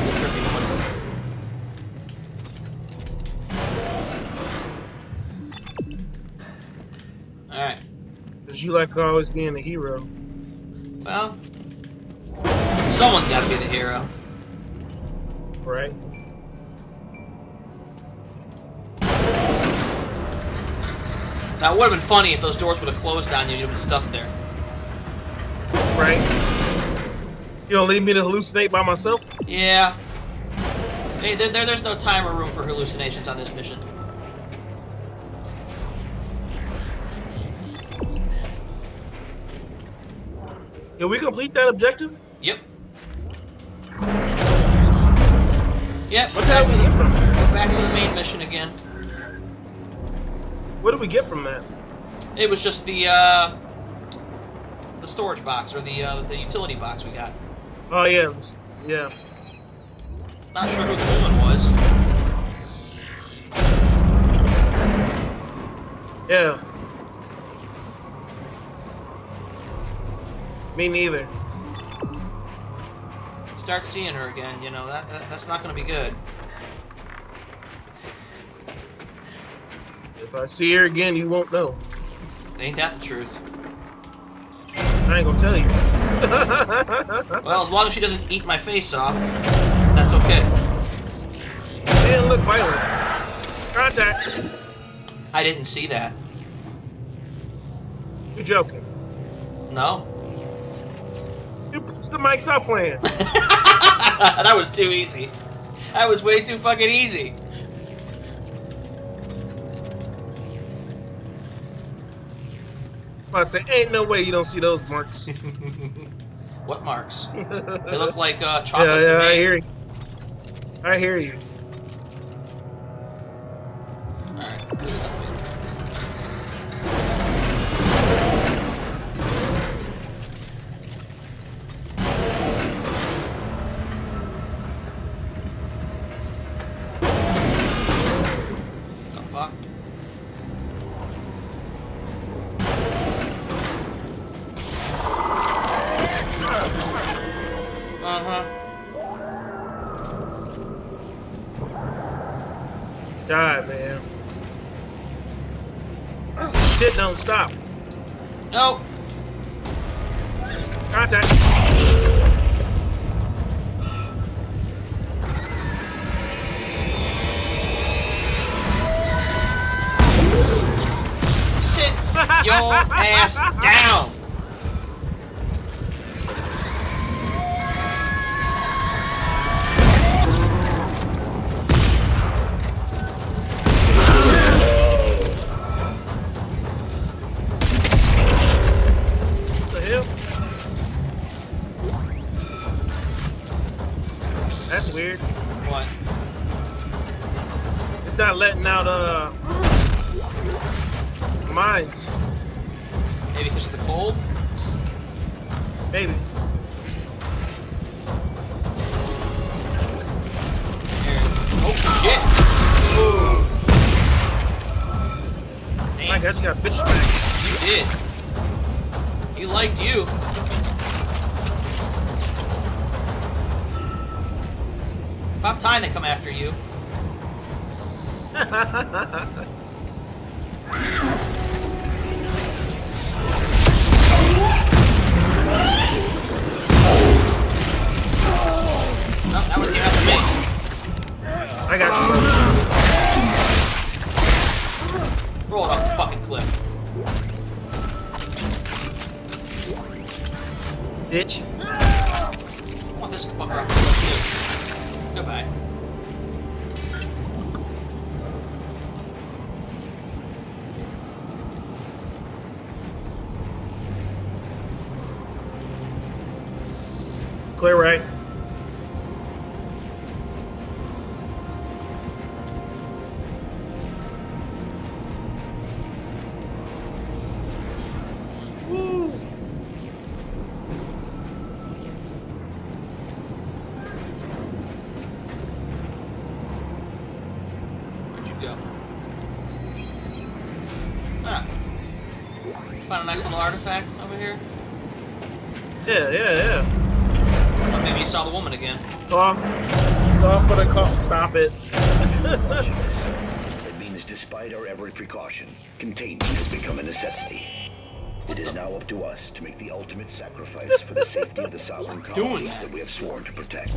You like always being the hero. Well, someone's got to be the hero, right? Now it would have been funny if those doors would have closed on you and you'd have been stuck there. Right? You gonna leave me to hallucinate by myself? Yeah. Hey, there's no time or room for hallucinations on this mission. Did we complete that objective? Yep. Yep. What did we get from that? We're back to the main mission again. What did we get from that? It was just the storage box or the utility box we got. Oh yeah, yeah. Not sure who the woman was. Yeah. Me neither. Start seeing her again, you know, that's not gonna be good. If I see her again, you won't know. Ain't that the truth? I ain't gonna tell you. Well, as long as she doesn't eat my face off, that's okay. She didn't look violent. Contact! I didn't see that. You're joking. No. The mic's not playing. That was too easy. That was way too fucking easy. I said, ain't no way you don't see those marks. What marks? They look like chocolate to me. I hear you. I hear you. All right. Stop. No. Contact. Sit your ass down. Letting out mines. Maybe because of the cold? Maybe. Here. Oh shit! Damn. My God, you got bitch smacked. You did. He liked you. About time they come after you. No, that one came out to me. I got you. Roll it off the fucking cliff. Bitch. I want this fucker off the cliff too. Goodbye. Clear right. Woo. Where'd you go? Ah. Found a nice little artifact over here. Yeah. Maybe you saw the woman again. Call for the call. Stop it. That means despite our every precaution, containment has become a necessity. It is now up to us to make the ultimate sacrifice for the safety of the sovereign colonies that we have sworn to protect.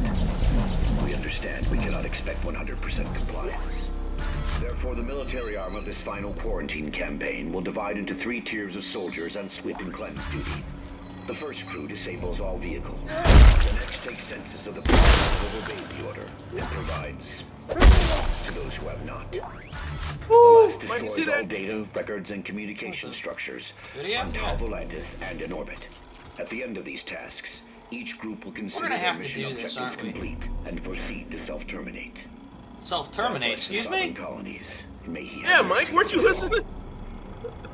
We understand we cannot expect 100% compliance. Therefore, the military arm of this final quarantine campaign will divide into 3 tiers of soldiers on sweep and cleanse duty. The first crew disables all vehicles. The next takes census of the people who have obeyed the order and provides to those who have not. The last destroys all data, records, and communication structures on Tal Volantis and in orbit. At the end of these tasks, each group will consider their mission objectives complete and proceed to self-terminate. Self-terminate? Excuse me? Colonies. Yeah, Mike, weren't you listening?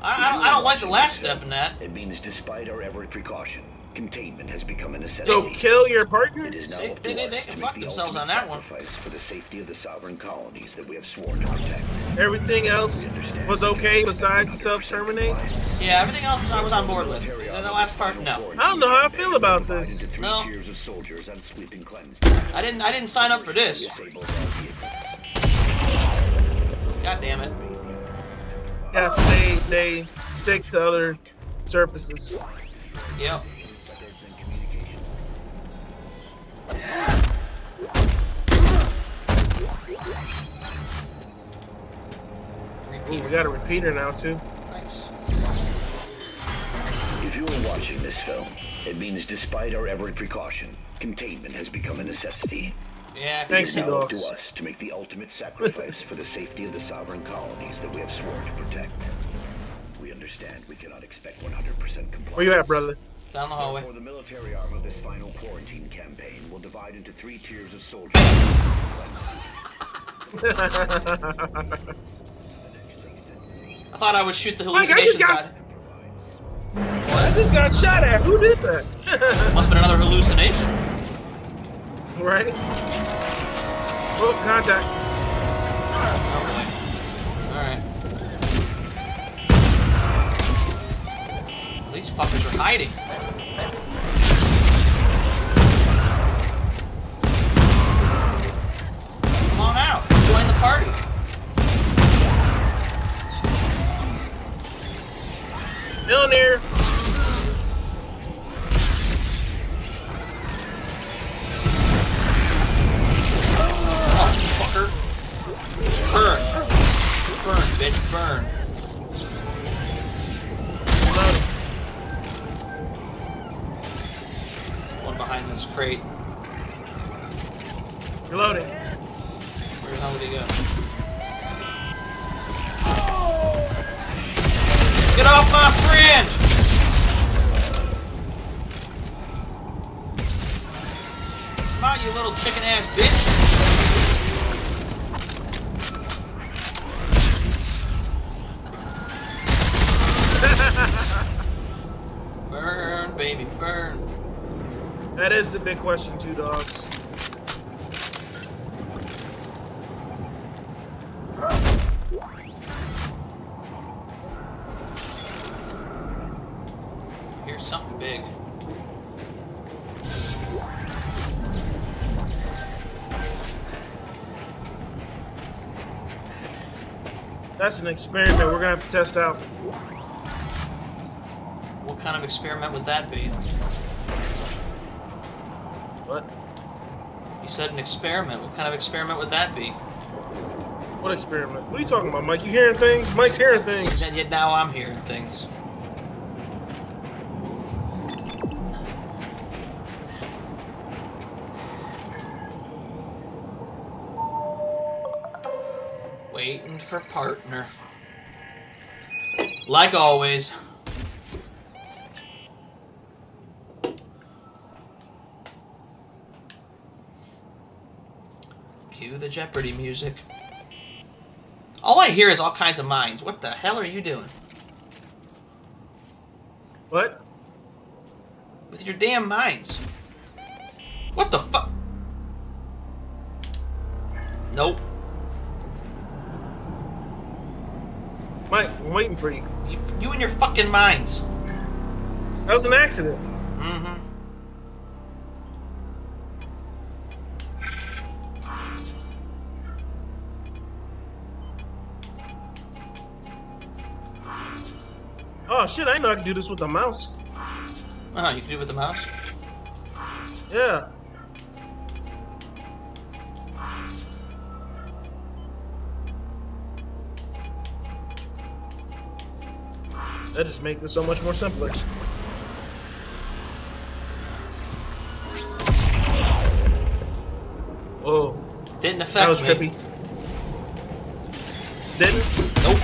I don't like the last step in that. It means despite our every precaution, containment has become a necessity. So kill your partner? They can fuck themselves on that one. For the safety of the sovereign colonies that we have sworn to protect. Everything else was okay besides the self-terminate? Yeah, everything else I was on board with. The last part, no. I don't know how I feel about this. No. I didn't sign up for this. God damn it. Yes, they stick to other surfaces. Yep. Ooh, we got a repeater now, too. Nice. If you are watching this film, it means despite our every precaution, containment has become a necessity. Yeah, thanks, it's now up to us to make the ultimate sacrifice for the safety of the sovereign colonies that we have sworn to protect. We understand we cannot expect 100% compliance. Where you at, brother? Down the hallway. The military arm of this final quarantine campaign will divide into 3 tiers of soldiers. I thought I would shoot the hallucination side. I just got shot at. Who did that? Must have been another hallucination. Right? Oh, contact. Alright. Well, these fuckers are hiding. Come on out. Join the party. Mjolnir. Burn! Burn, bitch, burn! One behind this crate. Reloading! Where the hell did he go? Get off my fringe! Come on, you little chicken ass bitch! Burn, baby, burn. That is the big question, too, dogs. Here's something big. That's an experiment we're gonna have to test out. What kind of experiment would that be? What? You said an experiment. What kind of experiment would that be? What experiment? What are you talking about, Mike? You hearing things? Mike's hearing things. And yet now I'm hearing things. Waiting for partner. Like always. The Jeopardy music. All I hear is all kinds of mines. What the hell are you doing? What? With your damn mines. What the fuck? Nope. Mike, I'm waiting for you. You and your fucking mines. That was an accident. Mm-hmm. Oh shit, I didn't know I could do this with the mouse. Oh, you can do it with the mouse? Yeah. That just makes this so much more simpler. Whoa. It didn't affect me. That was trippy. Didn't? Nope.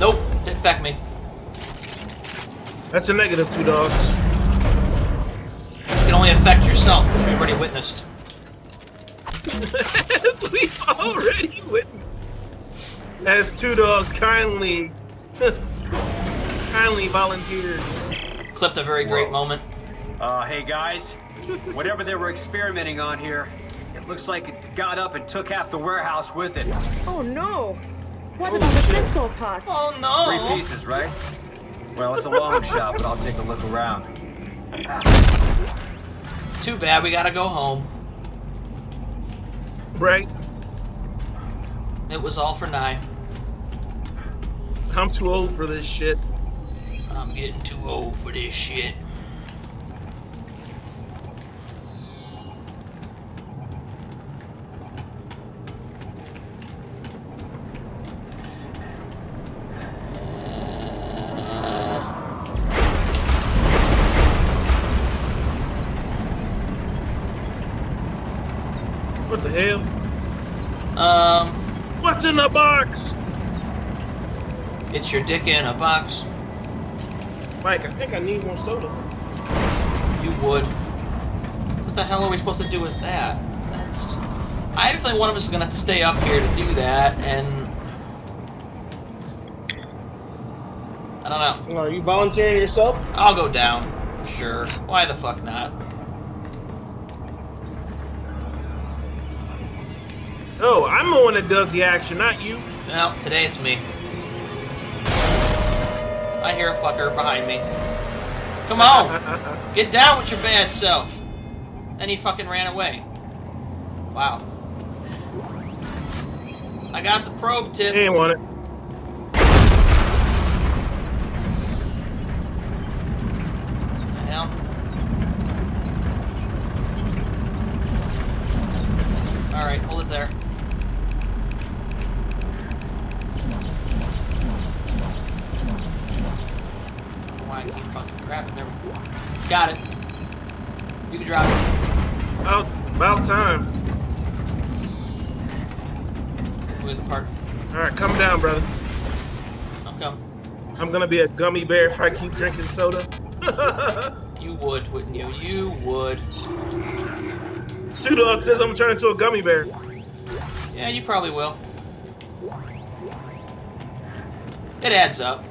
Nope. Didn't affect me. That's a negative, two dogs. You can only affect yourself, which we've already witnessed. As we've already witnessed. As two dogs kindly, kindly volunteered. Clipped a very great moment. Hey guys, whatever they were experimenting on here, it looks like it got up and took half the warehouse with it. Oh no! What about the pencil pot? Oh no! 3 pieces, right? Well, it's a long shot, but I'll take a look around. Too bad we gotta go home. Right. It was all for nigh. I'm too old for this shit. I'm getting too old for this shit. What the hell? What's in the box? It's your dick in a box. Mike, I think I need more soda. You would. What the hell are we supposed to do with that? That's... I think one of us is going to have to stay up here to do that, and... I don't know. Well, are you volunteering yourself? I'll go down. Sure. Why the fuck not? Oh, I'm the one that does the action, not you. No, today it's me. I hear a fucker behind me. Come on! Get down with your bad self! And he fucking ran away. Wow. I got the probe tip. He ain't want it. What the hell? Alright, hold it there. Why I keep fucking grabbing there. Got it. You can drop it. About time. Where's the park? Alright, come down, brother. I'll come. I'm gonna be a gummy bear if I keep drinking soda. You would, wouldn't you? You would. Two Dog says I'm turning into a gummy bear. Yeah, you probably will. It adds up.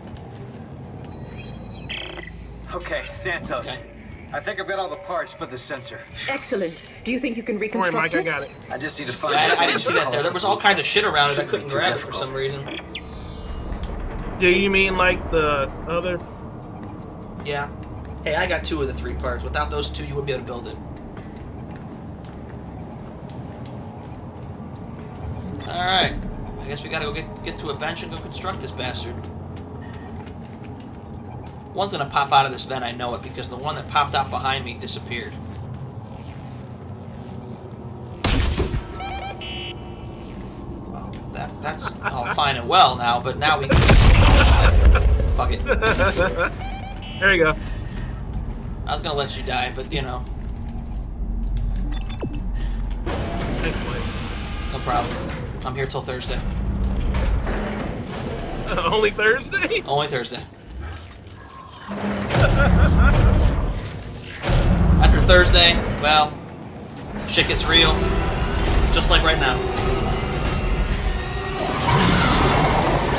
Okay, Santos. Okay. I think I've got all the parts for the sensor. Excellent. Do you think you can reconstruct it? All right, Mike, I got it. I just need to find it. I didn't see that there. There was all kinds of shit around it. I couldn't grab it for some reason. Yeah, you mean like the other? Yeah. Hey, I got 2 of the 3 parts. Without those 2, you wouldn't be able to build it. Alright, I guess we gotta go get to a bench and go construct this bastard. One's gonna pop out of this vent, I know it, because the one that popped out behind me disappeared. Well, that's all fine and well now, but now we can... Fuck it. There you go. I was gonna let you die, but you know. Thanks, Mike. No problem. I'm here till Thursday. Only Thursday? Only Thursday. After Thursday, well, shit gets real. Just like right now.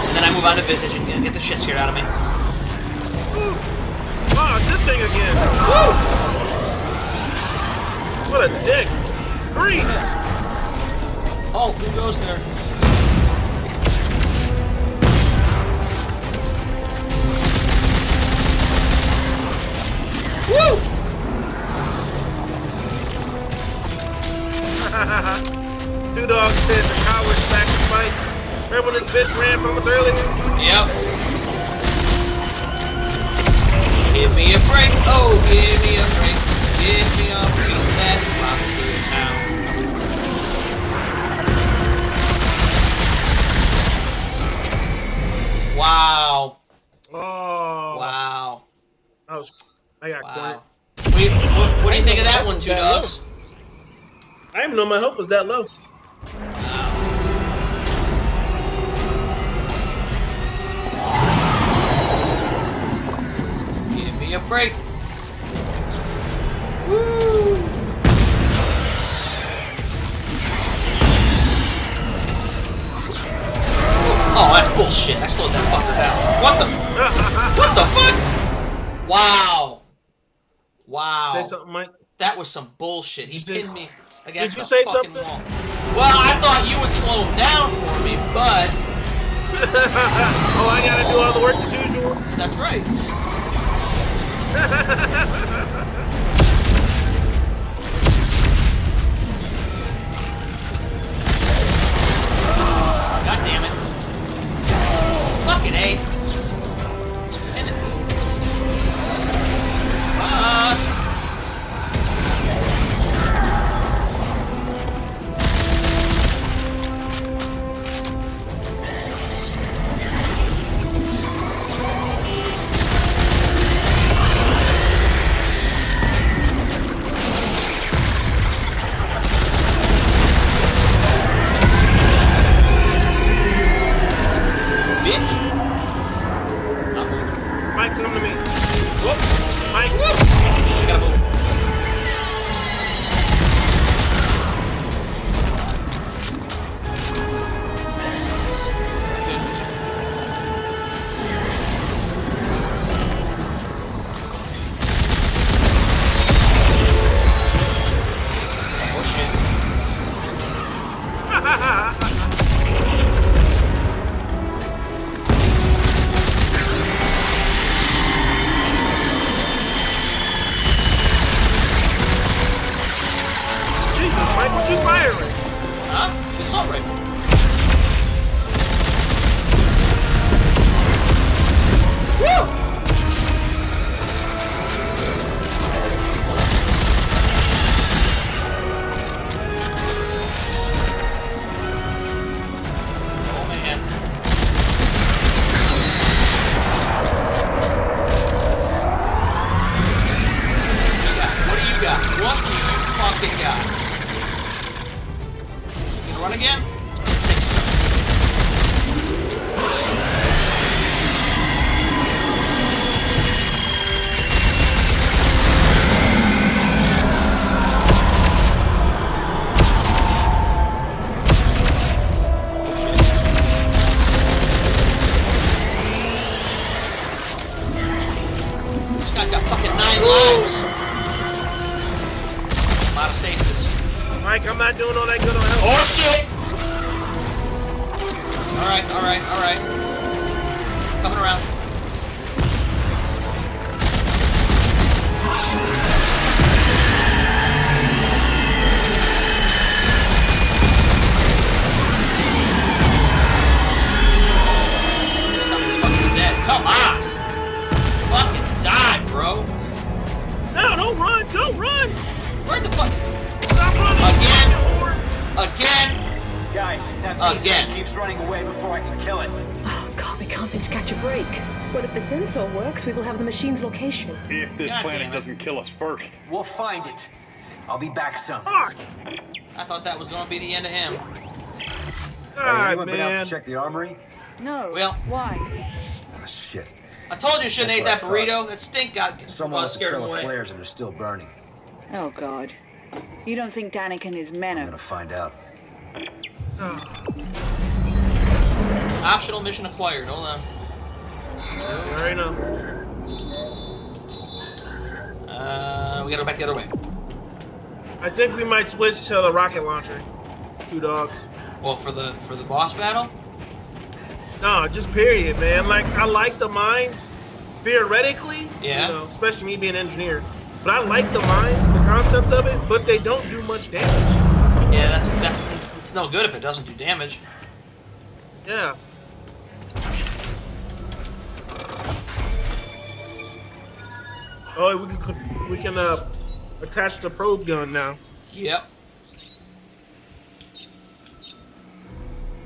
And then I move on to Visage and get the shit scared out of me. Woo. Oh, it's this thing again. Woo! What a dick. Breeze! Oh, who goes there? Woo! Two Dogs said the cowards back to fight. Remember when this bitch ran from us earlier? Yep. Give me a break. Oh, give me a break. Give me a break. That's monster town. Wow. Oh. Wow. That was... I got cornered. What do you think of that one, Two Dogs? I didn't know my health was that low. Give me a break. Woo! Oh, that's bullshit. I slowed that fucker down. What the? What the fuck? Wow. Wow. Say something, Mike. That was some bullshit. He pinned me against the fucking wall. Did you say something? Well, I thought you would slow him down for me, but... oh, I gotta do all the work as usual. That's right. God damn it. Fucking A. Pin it. If this planet doesn't kill us first, we'll find it. I'll be back soon. Fuck! I thought that was gonna be the end of him. Alright, man. Been out to check the armory? No. Well, why? Oh shit! I told you you shouldn't eat that burrito. That stink got scared away. Someone left a trail of flares and they're still burning. Oh god! You don't think Danik and his men are? I'm gonna find out. Optional mission acquired. Hold on. Right now. We gotta go back the other way. I think we might switch to the rocket launcher. Two dogs. Well, for the boss battle? No, just period, man. Like, I like the mines, theoretically. Yeah. You know, especially me being an engineer. But I like the mines, the concept of it, but they don't do much damage. Yeah, that's it's no good if it doesn't do damage. Yeah. Oh, we can attach the probe gun now. Yep.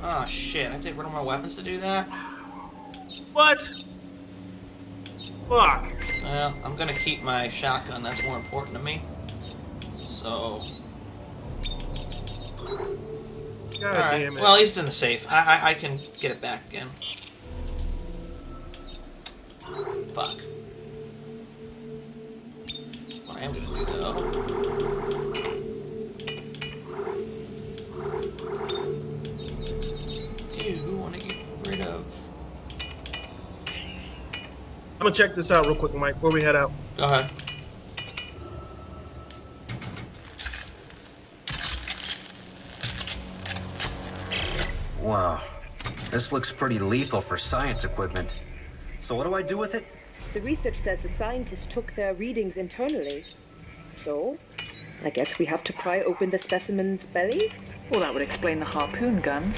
Oh shit! I have to get rid of my weapons to do that. What? Fuck. Well, I'm gonna keep my shotgun. That's more important to me. So. God damn it. Well, he's in the safe. I can get it back again. Fuck. What am I gonna do though? Dude, we wanna get rid of. I'm gonna check this out real quick, Mike, before we head out. Go ahead. Wow, this looks pretty lethal for science equipment. So what do I do with it? The research says the scientists took their readings internally. So, I guess we have to pry open the specimen's belly? Well, that would explain the harpoon guns.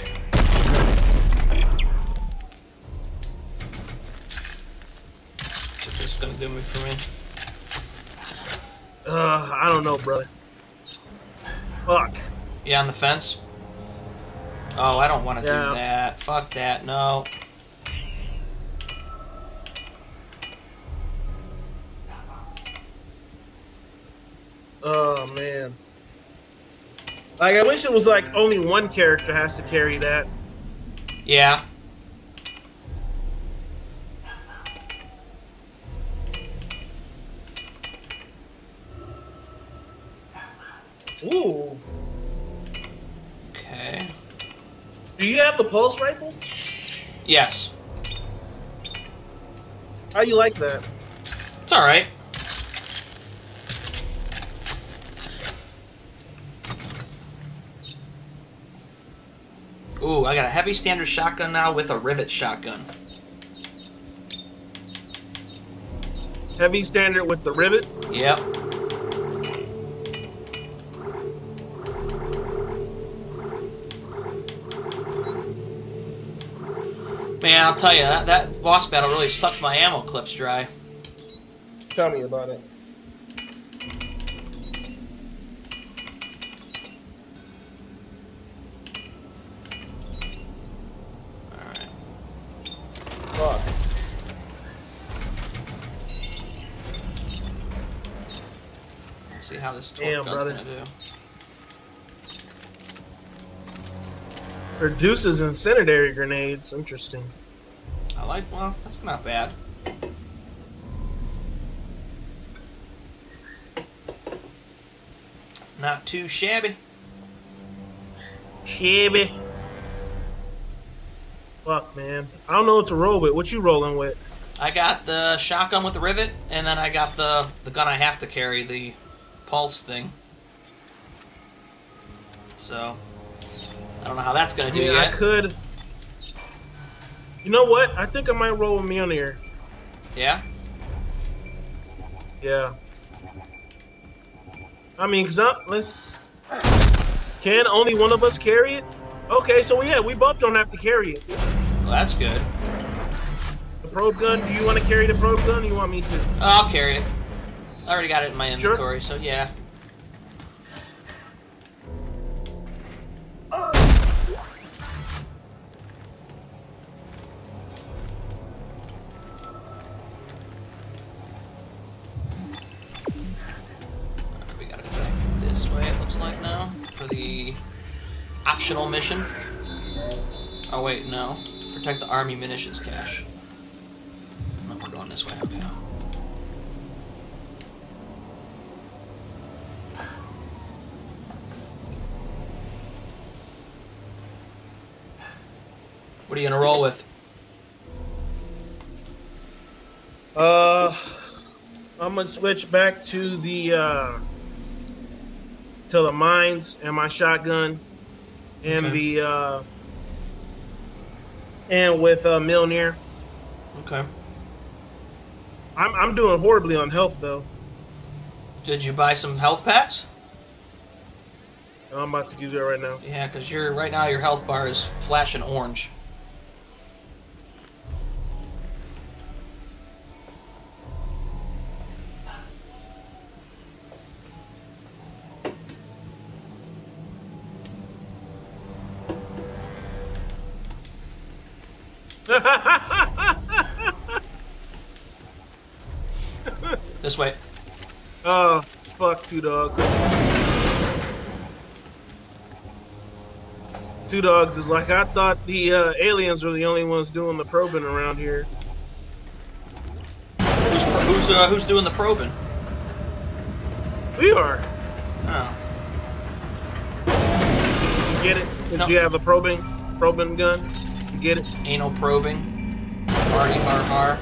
So this is gonna do it for me. I don't know, brother. Fuck. Yeah, on the fence? Oh, I don't want to do that. Fuck that. No. Oh, man. Like, I wish it was, like, only one character has to carry that. Yeah. Ooh. Okay. Do you have the pulse rifle? Yes. How do you like that? It's alright. Ooh, I got a heavy standard shotgun now with a rivet shotgun. Heavy standard with the rivet? Yep. Man, I'll tell you, that boss battle really sucked my ammo clips dry. Tell me about it. Alright. Fuck. Let's see how this torque gun's gonna do. Produces incendiary grenades. Interesting. I like. Well, that's not bad. Not too shabby. Shabby. Fuck, man. I don't know what to roll with. What you rolling with? I got the shotgun with the rivet, and then I got the gun I have to carry, the pulse thing. So. I don't know how that's going to do yet. I could... You know what? I think I might roll with Mjolnir. Yeah? Yeah. I mean, let's... Can only one of us carry it? Okay, so yeah, we both don't have to carry it. Well, that's good. The probe gun, do you want to carry the probe gun or you want me to? Oh, I'll carry it. I already got it in my inventory, so yeah. Optional mission. Oh wait, no. Protect the army munitions cache. No, we're going this way. Okay. What are you gonna roll with? I'm gonna switch back to the mines and my shotgun. And okay. and with Mjolnir. Okay. I'm doing horribly on health though. Did you buy some health packs? I'm about to do that right now. Yeah, because you're right now your health bar is flashing orange. This way. Oh, fuck, two dogs. Two Dogs is like, I thought the aliens were the only ones doing the probing around here. Who's doing the probing? We are. Oh. You get it? Did you have a probing gun? You get it? Anal probing. Party har har.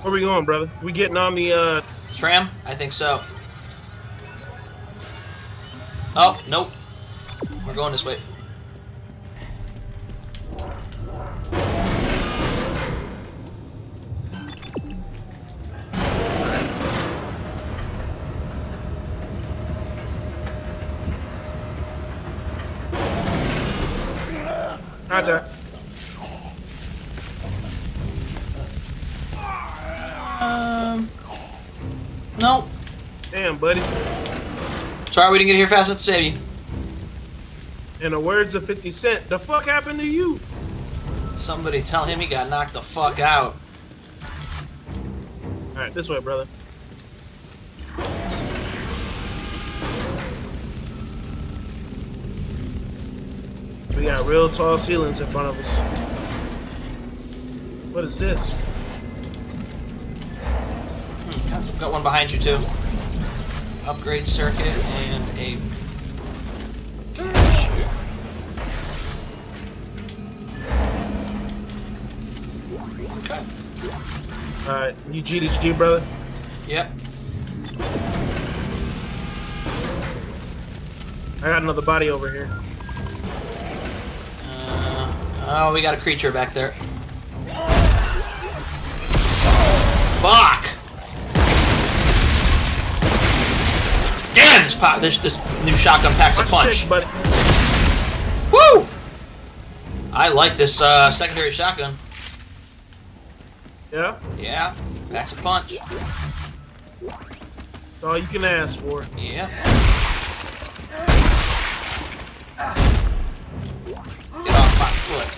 Where we going, brother? We getting on the tram? I think so. Oh, nope. We're going this way. Roger. Nope. Damn, buddy. Sorry we didn't get here fast enough to save you. In the words of 50 Cent, the fuck happened to you? Somebody tell him he got knocked the fuck out. Alright, this way, brother. We got real tall ceilings in front of us. What is this? Got one behind you, too. Upgrade circuit and a... Okay. Alright, you GDG, brother? Yep. I got another body over here. Oh, we got a creature back there. Fuck! Damn, this new shotgun packs a punch. Shit, buddy. Woo! I like this secondary shotgun. Yeah? Yeah, packs a punch. That's all you can ask for. Yeah. Get off my foot.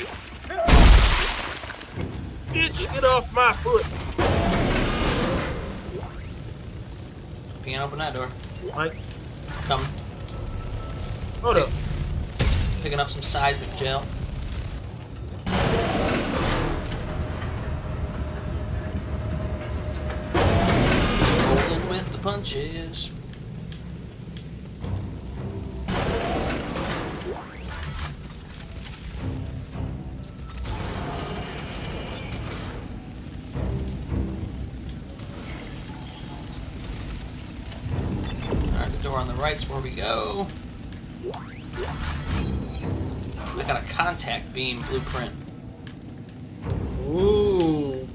Bitch, get off my foot. Can't open that door. Mike. Coming. Hold up. Picking up some seismic gel. Just rolling with the punches. Right's where we go. I got a contact beam blueprint. Ooh.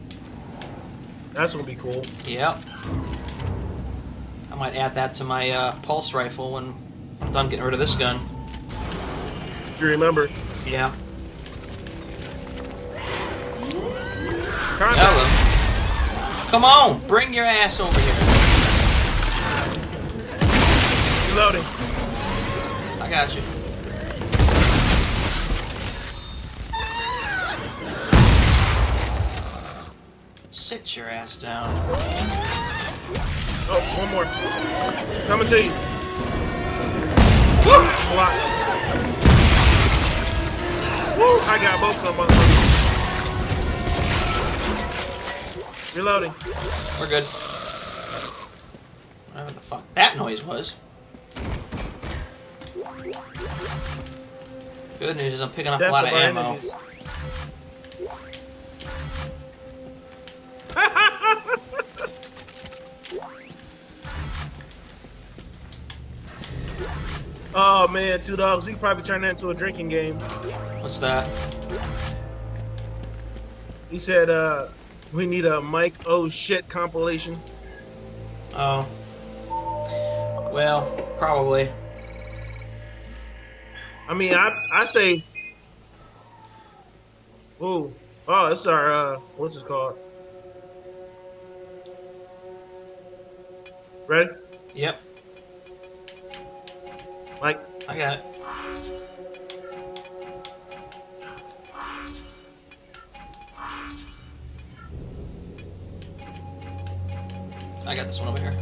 That's gonna be cool. Yep. I might add that to my pulse rifle when I'm done getting rid of this gun. You remember? Yeah. Contact. Hello. Come on, bring your ass over here. Loading. I got you. Sit your ass down. Oh, one more. Coming to you. Woo! Block. Woo! I got both of them. Reloading. We're good. Whatever the fuck that noise was. Good news is I'm picking up a lot of ammo. Oh man, Two Dogs, we could probably turn that into a drinking game. What's that? He said we need a Mike Oh Shit compilation. Oh. Well, probably. I mean, I say, ooh, oh, it's our, what's it called? Ready? Yep. Mike? I got it. I got this one over here.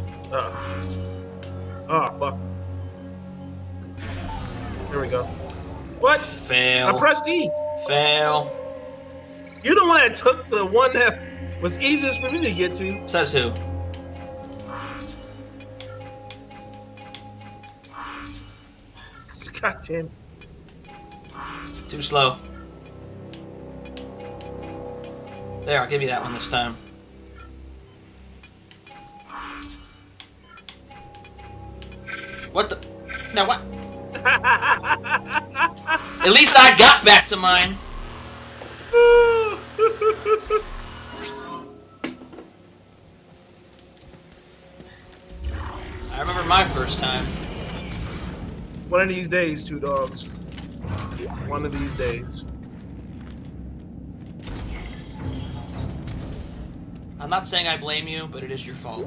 Oh, fuck. There we go. What? Fail. I pressed E. Fail. You're the one that took the one that was easiest for me to get to. Says who? God damn. Too slow. There, I'll give you that one this time. What the? Now what? At least I got back to mine. I remember my first time. One of these days, two dogs. One of these days. I'm not saying I blame you, but it is your fault.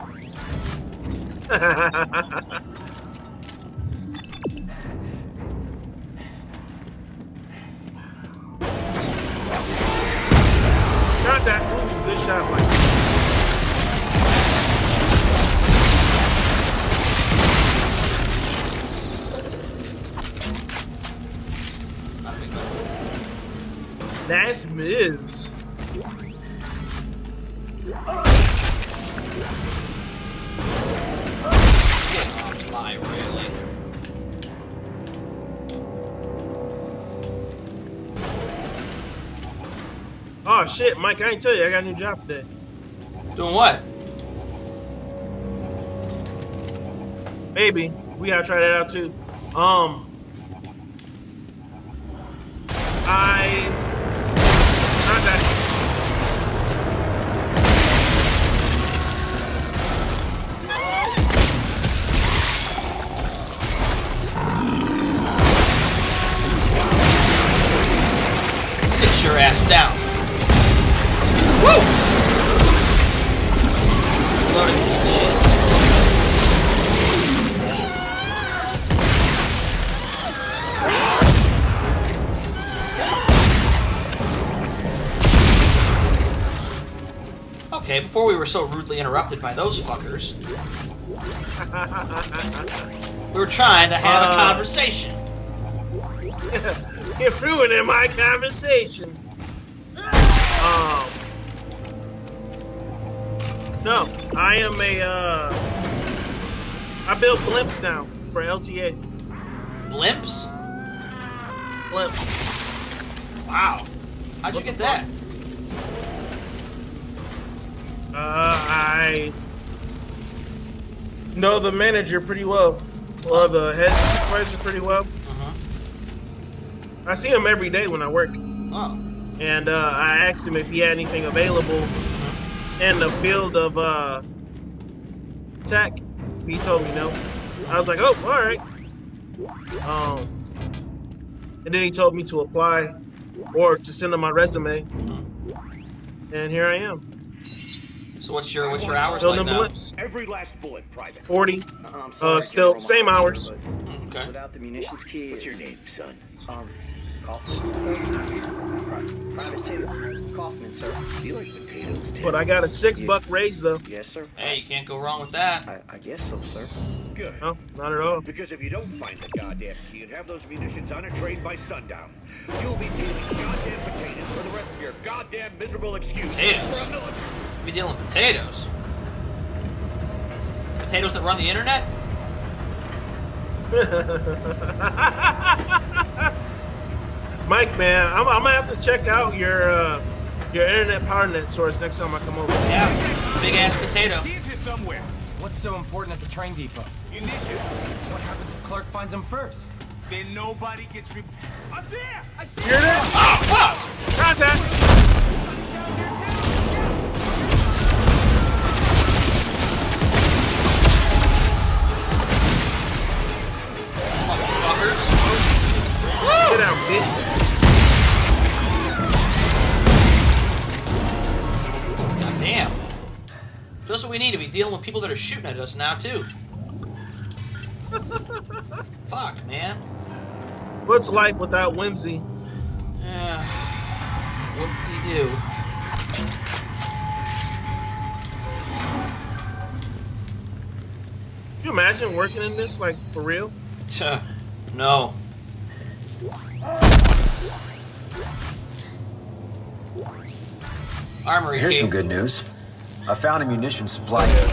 Contact. Good shot, Mike. Nice moves. Get off my railing. Oh shit, Mike, I ain't tell you, I got a new job today. Doing what? Maybe. We gotta try that out too. Down. Woo! Loaded shit. Okay, before we were so rudely interrupted by those fuckers, we were trying to have a conversation. You're ruining my conversation. No, I am a, I build blimps now for LTA. Blimps? Blimps. Wow. How'd you get that? I know the manager pretty well. Or the head supervisor pretty well. I see him every day when I work. Oh. And I asked him if he had anything available in the field of tech. He told me no. I was like, oh, all right. And then he told me to apply or to send him my resume. And here I am. So what's your hours like now? Lips. Every last bullet, private. 40. Still same hours. Okay. Without the munitions key. What's your name, son? But I got a $6 raise though. Yes, sir. Hey, you can't go wrong with that. I guess so, sir. Good. No, not at all. Because if you don't find the goddamn key and have those munitions on a train by sundown, you'll be dealing goddamn potatoes for the rest of your goddamn miserable excuse. Potatoes? You'll be dealing with potatoes? Potatoes that run the internet? Mike, man, I'm gonna have to check out your internet power net source next time I come over. Yeah, big ass potato. See if you're somewhere. What's so important at the train depot? Munitions. What happens if Clark finds them first? Then nobody gets re. Up there. I see. Hear that? Oh fuck! Contact. Get out, bitch. God damn. Just what we need to be dealing with people that are shooting at us now, too. Fuck, man. What's life without whimsy? What did he do? Can you imagine working in this, like, for real? No. Armory. Here's some good news. I found a munition supply unit.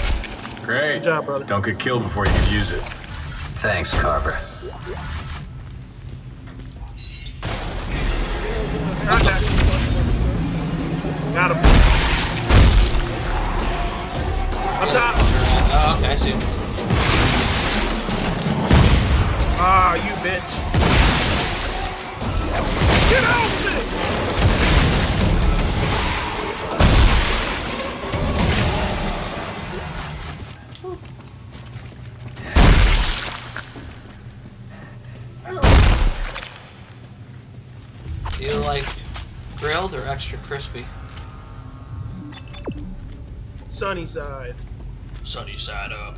Great. Good job, brother. Don't get killed before you can use it. Thanks, Carver. Got him. Up top. Oh, okay, I see him. Ah, you bitch. Get out of it! Do you like grilled or extra crispy? Sunny side. Sunny side up.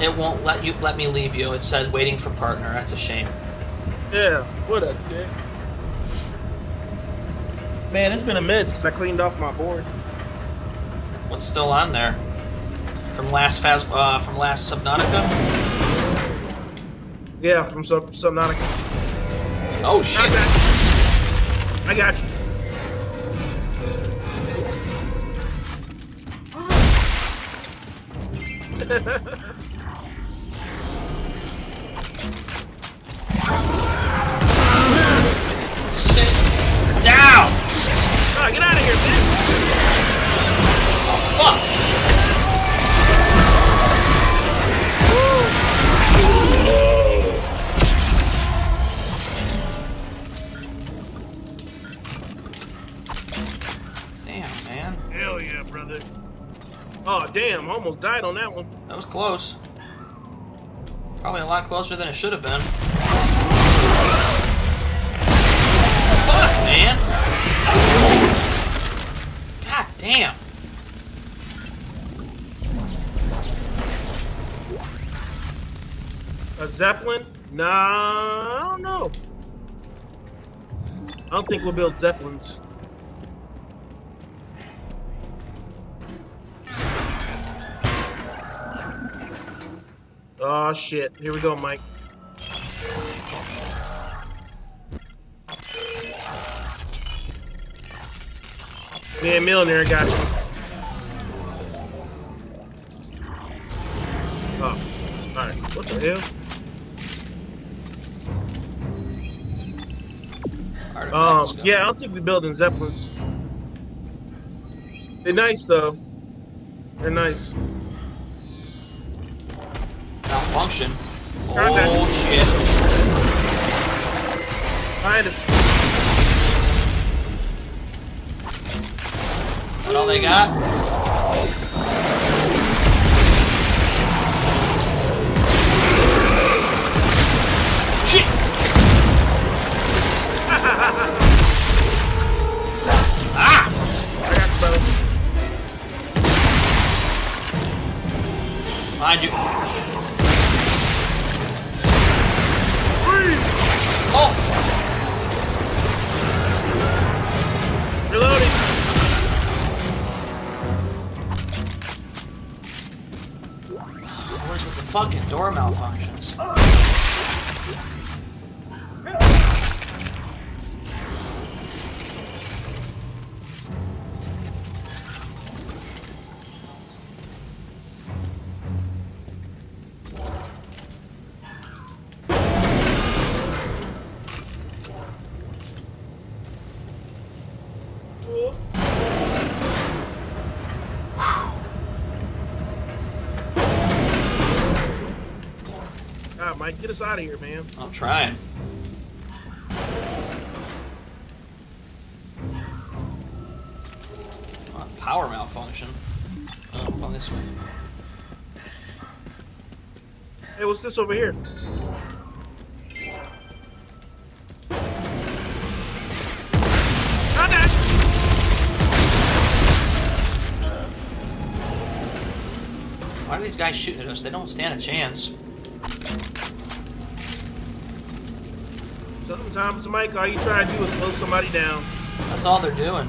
It won't let you let me leave you. It says waiting for partner. That's a shame. Yeah, what a dick. Man, it's been a minute since I cleaned off my board. What's still on there? From last from last Subnautica? Yeah, from Subnautica. Oh shit! I got you. Almost died on that one. That was close. Probably a lot closer than it should have been. Fuck, man! God damn! A Zeppelin? Nah, I don't know. I don't think we'll build Zeppelins. Oh shit, here we go, Mike. Me and Mjolnir got you. Oh, alright. What the hell? Yeah, I don't think we're building Zeppelins. They're nice, though. They're nice. Function. Contact. Oh shit. Behind us. What all they got? Shit! Ah! I got both. Behind you. Oh! Reloading! Where's with the fucking door malfunctions? Get us out of here, man. I'm trying. Oh, power malfunction. Oh, on this way. Hey, what's this over here? of these guys shooting at us. They don't stand a chance. Sometimes, Mike, all you try to do is slow somebody down. That's all they're doing.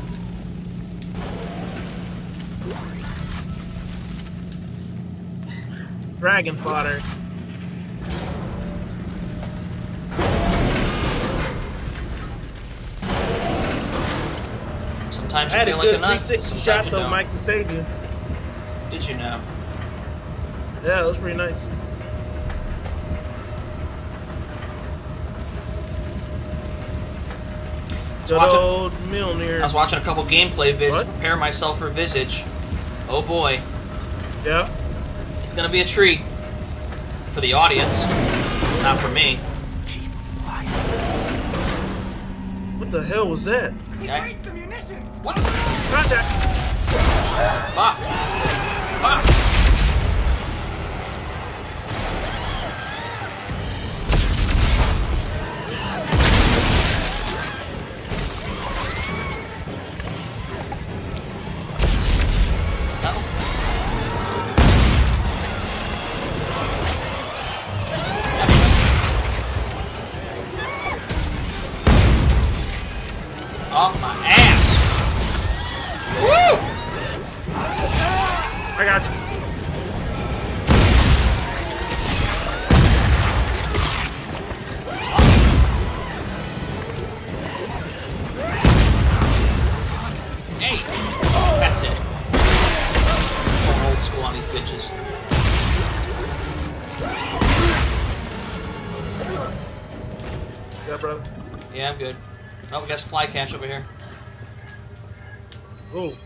Dragon fodder. Sometimes you feel like a nut. I had a good 360 shot though, Mike, to save you. Did you know? Yeah, that was pretty nice. I was watching a couple gameplay vids to prepare myself for Visage. Oh boy. Yeah. It's gonna be a treat. For the audience. Not for me. Keep quiet. What the hell was that? Okay. The munitions. What? Contact! Fuck! Fuck! Fly catch over here. Oh,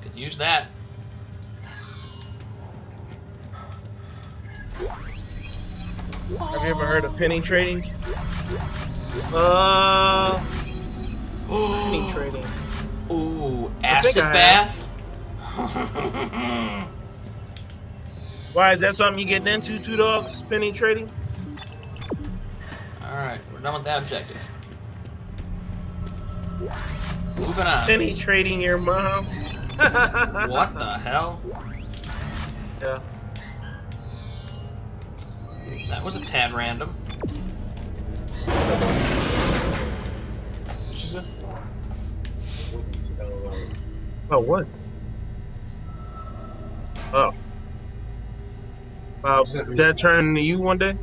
could use that. Have you ever heard of penny trading? Penny trading. Ooh, acid bath. Why is that something you getting into, two dogs? Penny trading. All right, we're done with that objective. Moving on. Penny trading your mom. What the hell? Yeah. That was a tad random. What'd you say? Oh, what? Oh. Wow, did that turn into you one day?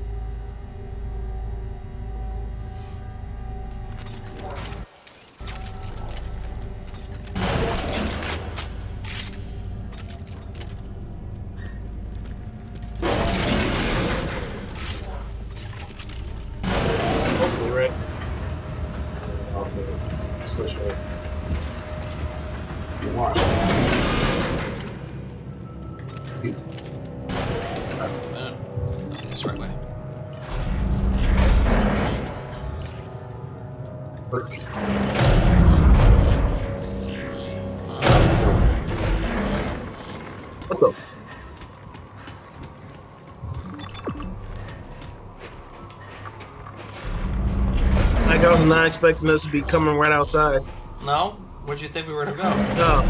Not expecting us to be coming right outside. No? Where'd you think we were to go? No.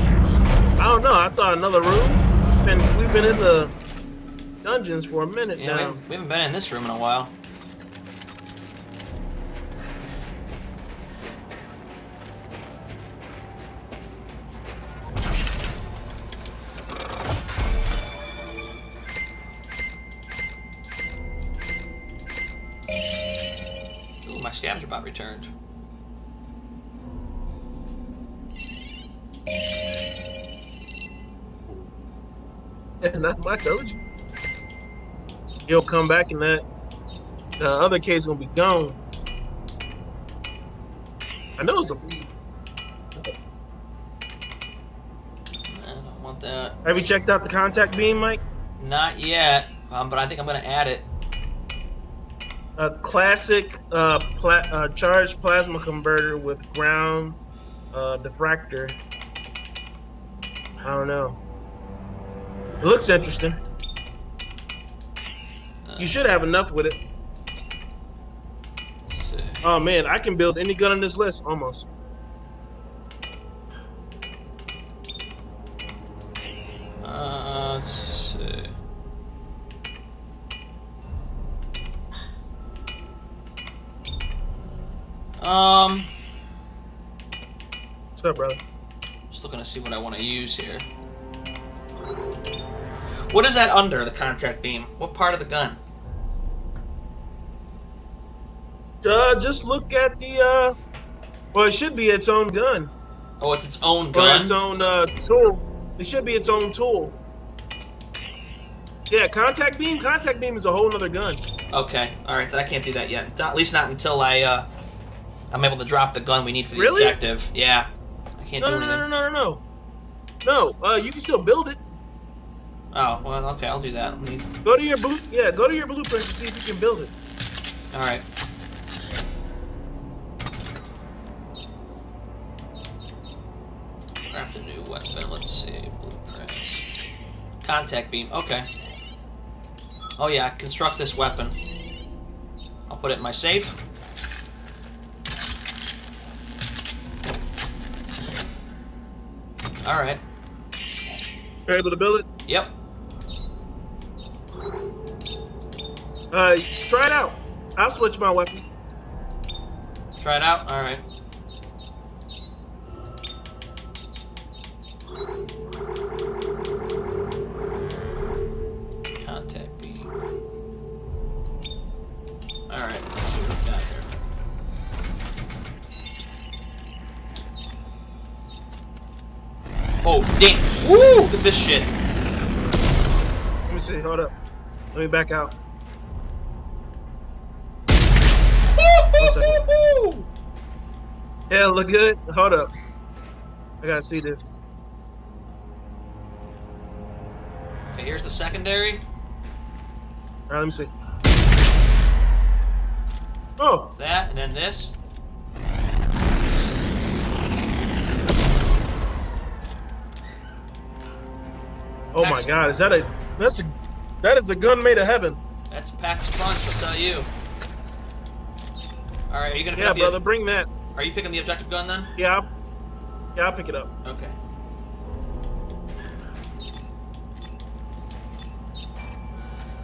I don't know. I thought another room. We've been in the dungeons for a minute now. We haven't been in this room in a while. Returned. Not my coach. You'll come back and that the other case will be gone. I know it's a. I don't want that. Have you checked out the contact beam, Mike? Not yet, but I think I'm going to add it. A classic charged plasma converter with ground diffractor. I don't know. It looks interesting. You should have enough with it. Oh man, I can build any gun on this list almost. Let's see. What's up, brother? Just looking to see what I want to use here. What is that under the contact beam? What part of the gun? Just look at the, well, it should be its own gun. Oh, it's its own gun? Or its own, tool. It should be its own tool. Yeah, contact beam? Contact beam is a whole other gun. Okay. Alright, so I can't do that yet. At least not until I, I'm able to drop the gun we need for the objective. Yeah. I can't do anything. No. You can still build it. Oh, well, okay, I'll do that. Let me... Go to your blueprint to see if you can build it. Alright. Craft a new weapon. Let's see. Blueprint. Contact beam. Okay. Oh, yeah. Construct this weapon. I'll put it in my safe. Alright. You're able to build it? Yep. Try it out. I'll switch my weapon. Try it out? Alright. Contact beam. Alright, let's see what we got here. Oh, damn! Woo! Look at this shit. Let me see, hold up. Let me back out. Yeah, look good. Hold up. I gotta see this. Okay, here's the secondary. Alright, let me see. Oh! That, and then this. Oh my god, is that a... That is a gun made of heaven. That's a pack's punch, I'll tell you. Alright, are you gonna pick up the... Yeah, brother, bring that. Are you picking the objective gun then? Yeah. Yeah, I'll pick it up. Okay.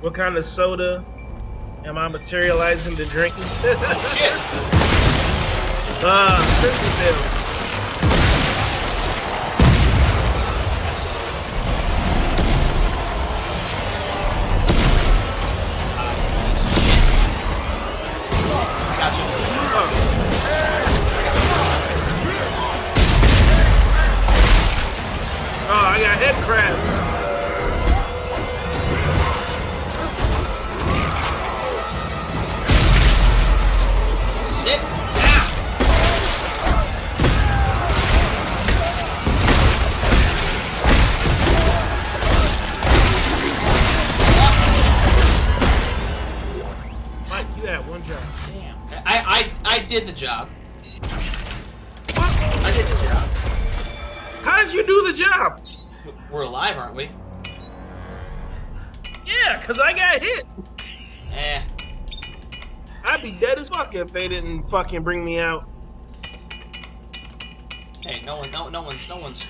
What kind of soda am I materializing to drink? Oh, shit! Christmas ale. I did the job. How did you do the job? We're alive, aren't we? Yeah, because I got hit. Eh. I'd be dead as fuck if they didn't fucking bring me out. Hey, no one's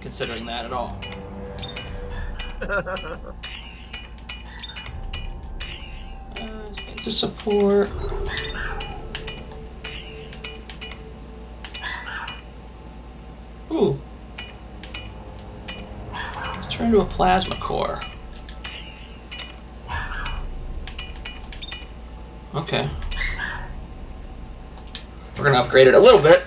considering that at all. To support. Ooh. Let's turn into a plasma core. Okay. We're gonna upgrade it a little bit.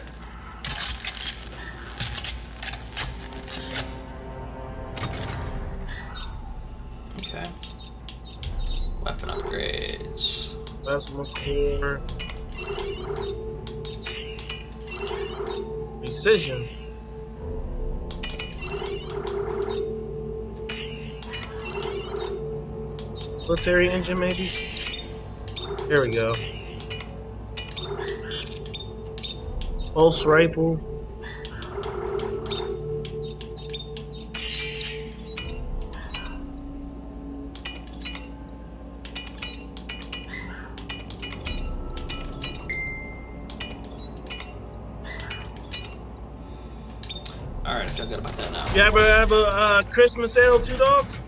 Okay. Weapon upgrades. Plasma core. Precision. Military engine, maybe? There we go. Pulse rifle. Alright, I feel good about that now. You ever have a Christmas ale, two dogs?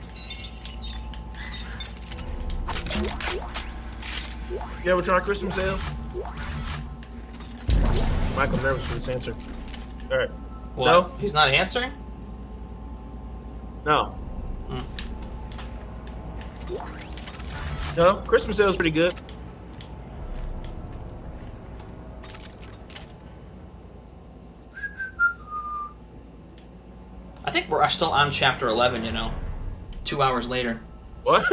You ever try Christmas ale? Michael nervous for this answer. All right. What? No? He's not answering? No. Hmm. No, Christmas sale's pretty good. I think we're still on chapter 11, you know. 2 hours later. What?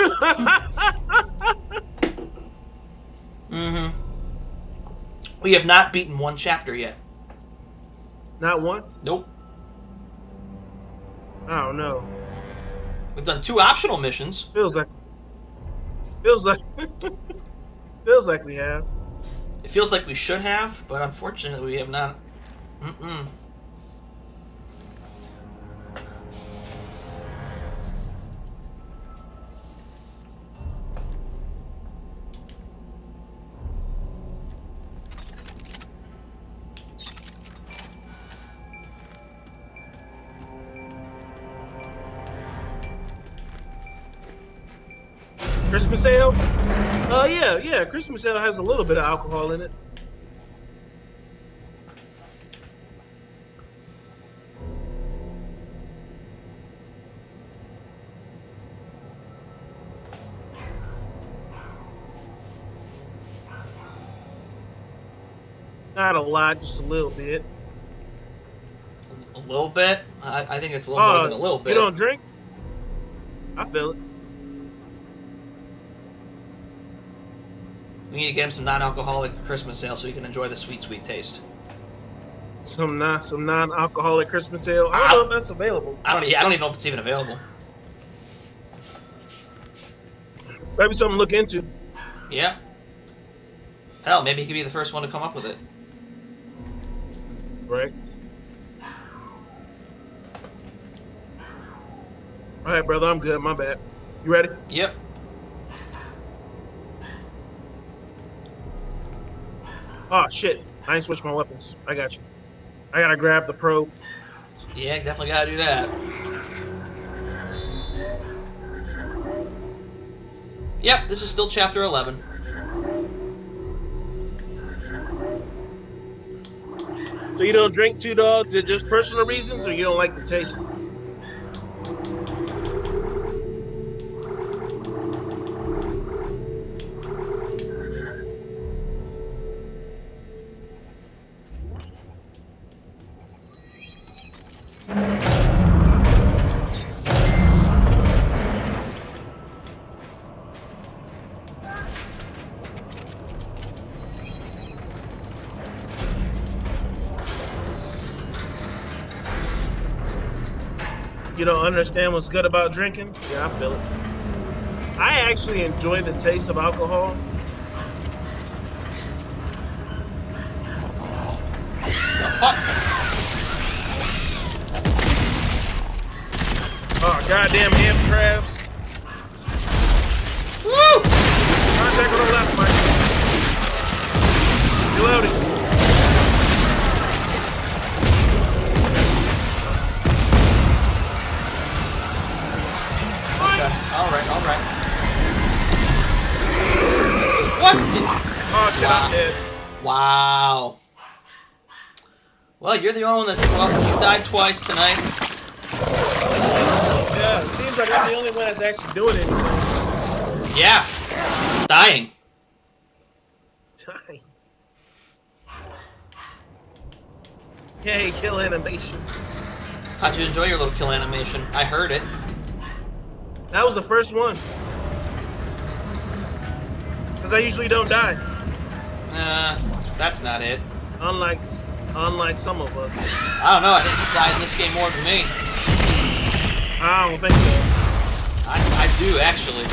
Mm-hmm. We have not beaten one chapter yet. Not one? Nope. Oh no. We've done 2 optional missions. Feels like feels like we have. It feels like we should have, but unfortunately we have not. Mm-mm. Christmas ale? Yeah, Christmas ale has a little bit of alcohol in it. Not a lot, just a little bit. A little bit? I think it's a little more than a little bit. You don't drink? I feel it. We need to get him some non-alcoholic Christmas ale so he can enjoy the sweet, sweet taste. Some non-alcoholic Christmas ale. I don't know if that's available. I don't even know if it's even available. Maybe something to look into. Yeah. Hell, maybe he could be the first one to come up with it. Right. All right, brother. I'm good. My bad. You ready? Yep. Oh shit, I ain't switched my weapons. I got you. I gotta grab the probe. Yeah, definitely gotta do that. Yep, this is still chapter 11. So you don't drink Two Dogs? Is it just personal reasons or you don't like the taste? You don't understand what's good about drinking? Yeah, I feel it. I actually enjoy the taste of alcohol. The fuck? Oh, goddamn ham crabs. Woo! Contact on the left, Mike. You loaded. Alright. What did... Oh, shit, wow. I'm dead. Wow. Well, you're the only one that's... Well, you died twice tonight. Yeah, it seems like I'm the only one that's actually doing it. Yeah. Dying. Dying. Yay, kill animation. How'd you enjoy your little kill animation? I heard it. That was the first one. Because I usually don't die. That's not it. Unlike some of us. I don't know, I think you died in this game more than me. I don't think so. I do, actually.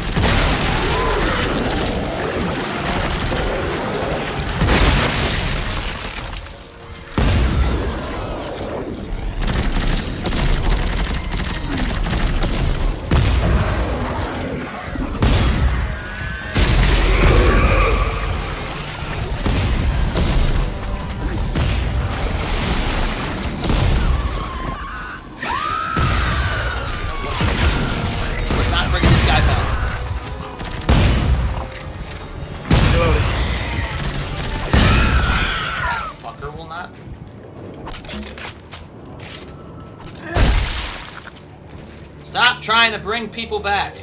Stop trying to bring people back.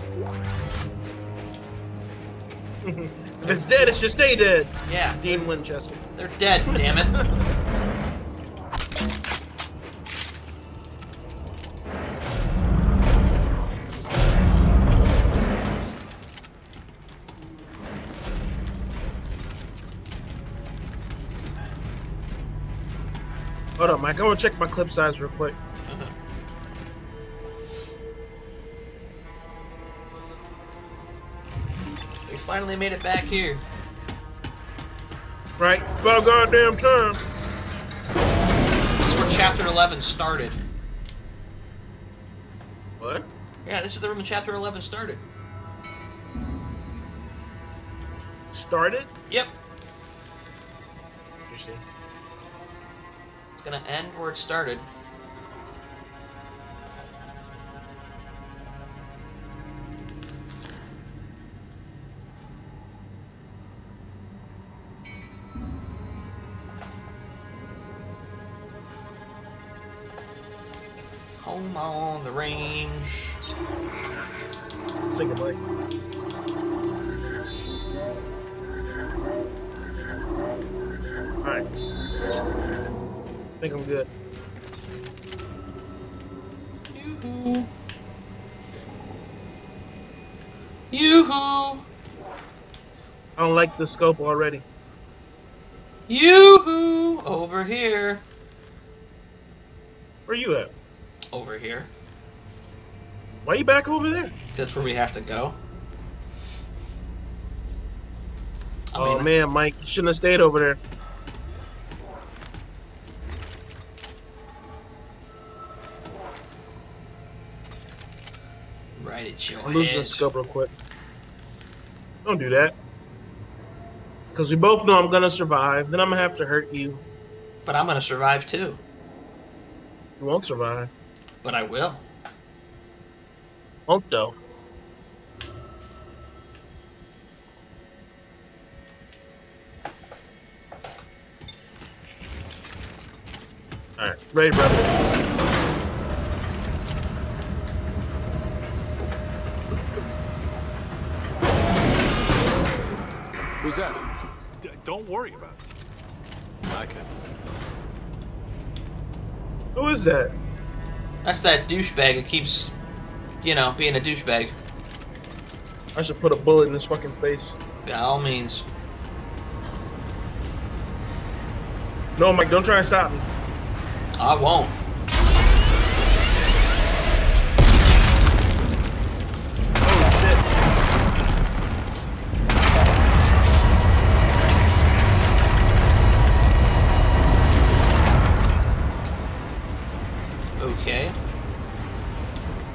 If it's dead, it's just stay dead. Yeah. Dean Winchester. They're dead, damn it. Hold on, Mike. I want to check my clip size real quick. We finally made it back here. Right, about goddamn time. This is where Chapter 11 started. What? Yeah, this is the room Chapter 11 started. Started? Yep. Interesting. It's gonna end where it started. Home on the range. Say goodbye. All right. I think I'm good. Yoo-hoo. Yoo-hoo. I don't like the scope already. Yoo-hoo. Over here. Where you at? Over here. Why are you back over there? That's where we have to go. Oh, man, Mike. You shouldn't have stayed over there. I'm losing the scope real quick. Don't do that. Because we both know I'm going to survive. Then I'm going to have to hurt you. But I'm going to survive too. You won't survive. But I will. Won't though. Alright, ready, brother. Who's that? Don't worry about it. I can. Who is that? That's that douchebag that keeps, you know, being a douchebag. I should put a bullet in his fucking face. By all means. No, Mike, don't try and stop me. I won't.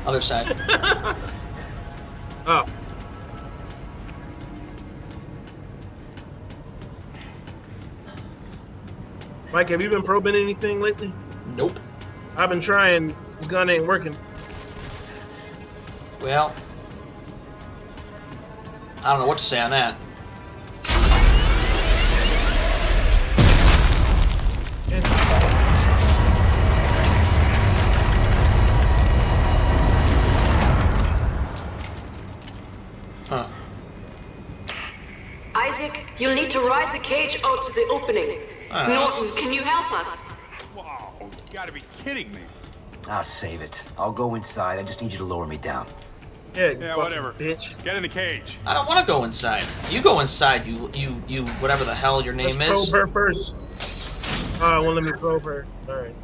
Other side. Oh. Mike, have you been probing anything lately? Nope. I've been trying. This gun ain't working. Well, I don't know what to say on that. You'll need to ride the cage out to the opening. Norton, can you help us? Wow, you gotta be kidding me. I'll save it. I'll go inside. I just need you to lower me down. Yeah, yeah, whatever. Bitch. Get in the cage. I don't want to go inside. You go inside, you whatever the hell your name is. Let's probe her first. Oh, well, let me probe her. Alright.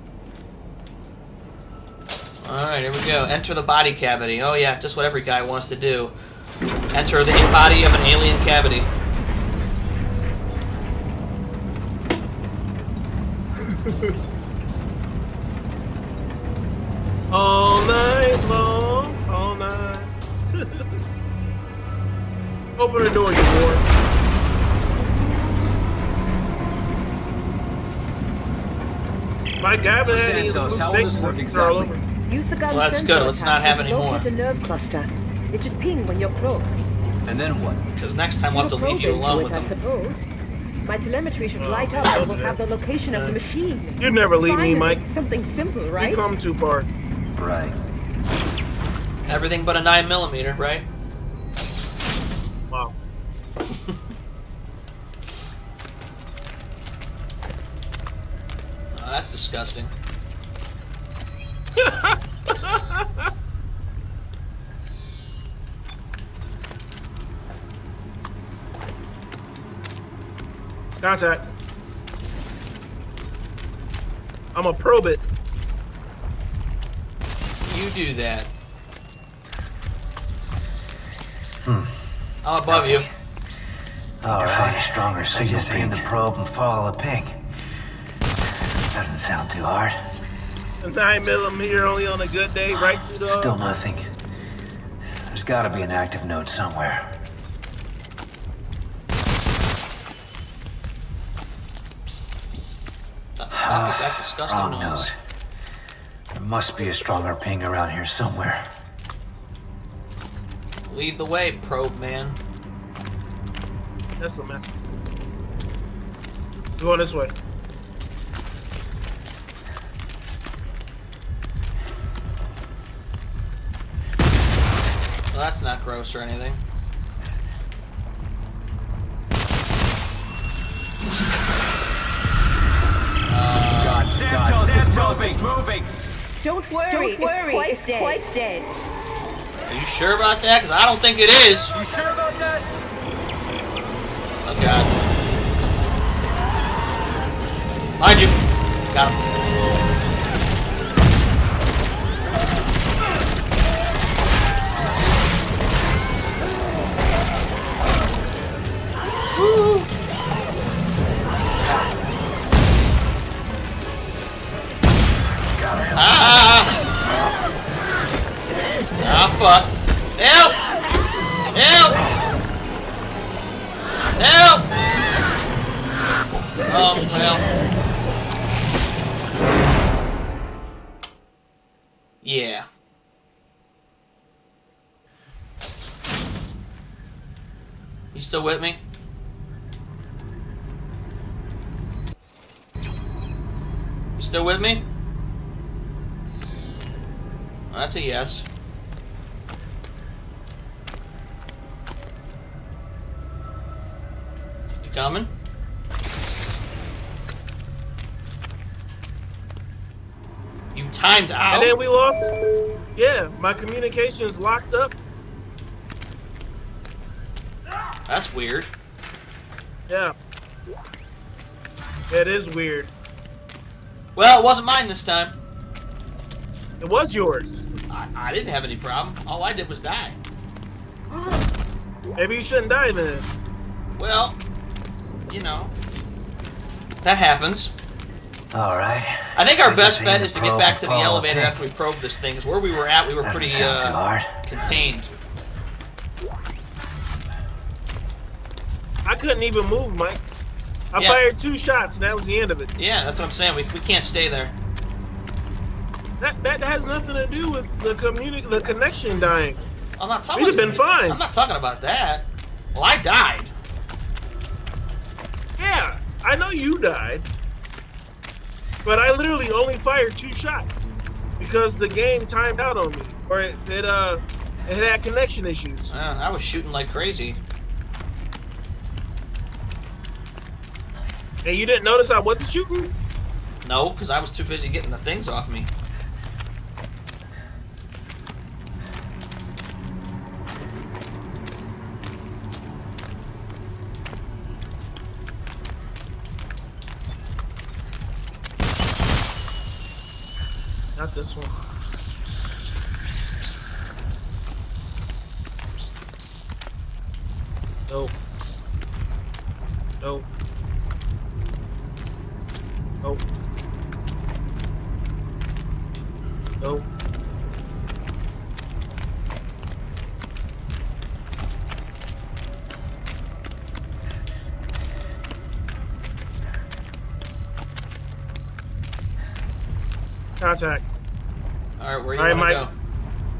Alright, here we go. Enter the body cavity. Oh yeah, just what every guy wants to do. Enter the body of an alien cavity. All night long, all night. Open the door, you whore. My guy so had any Use the gun. Well, that's good. Let's not have any more. The nerve cluster. It should ping when you're close. And then what? Because next time we'll have to leave you alone with them. My telemetry should light up and we'll have the location of the machine. You never leave me, Mike. Something simple, right? You come too far. Right. Everything but a 9mm, right? Wow. Oh, that's disgusting. Contact. I'm gonna probe it. You do that. Hmm. I'm above you. All right. Find a stronger signal, ping the probe and follow the ping. Doesn't sound too hard. 9mm only on a good day, right? Still nothing. There's got to be an active node somewhere. What the fuck is that disgusting noise? Node. There must be a stronger ping around here somewhere. Lead the way, probe man. That's a mess. Go this way. Well, that's not gross or anything. Santos is moving. Don't worry, it's quite dead. Are you sure about that? Because I don't think it is. You sure about that? Oh god. Mind you. Got him. Fuck. Help! Help! Help! Oh, well. Yeah. You still with me? You still with me? Well, that's a yes. Coming. You timed out. And then we lost. Yeah, my communication is locked up. That's weird. Yeah. It is weird. Well, it wasn't mine this time. It was yours. I didn't have any problem. All I did was die. Maybe you shouldn't die then. Well. You know, that happens. All right. I think our best bet is to get back to the elevator after we probe this thing. Because where we were at, we were pretty contained. I couldn't even move, Mike. I fired 2 shots, and that was the end of it. Yeah, that's what I'm saying. We can't stay there. That has nothing to do with the connection dying. I'm not talking. We'd have been fine. I'm not talking about that. Well, I died. Yeah, I know you died, but I literally only fired 2 shots because the game timed out on me, or it had connection issues. I was shooting like crazy. And you didn't notice I wasn't shooting? No, because I was too busy getting the things off me. Not this one. Nope. Nope. Nope. Nope. Contact. All right, where you want to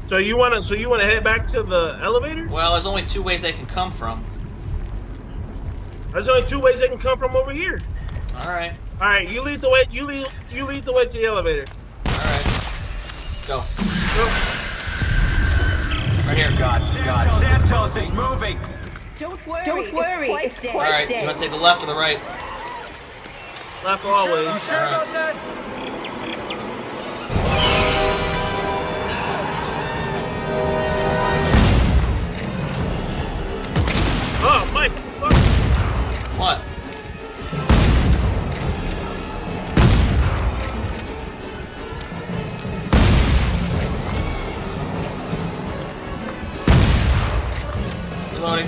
go? So you want to head back to the elevator? Well, there's only 2 ways they can come from. There's only 2 ways they can come from over here. All right. All right, you lead the way. You lead the way to the elevator. All right. Go. Go. Right here. God. Santos is moving. Don't worry. It's dead. All right, you want to take the left or the right? Left always. All right. Oh, Mike! Fuck. What? Reloading.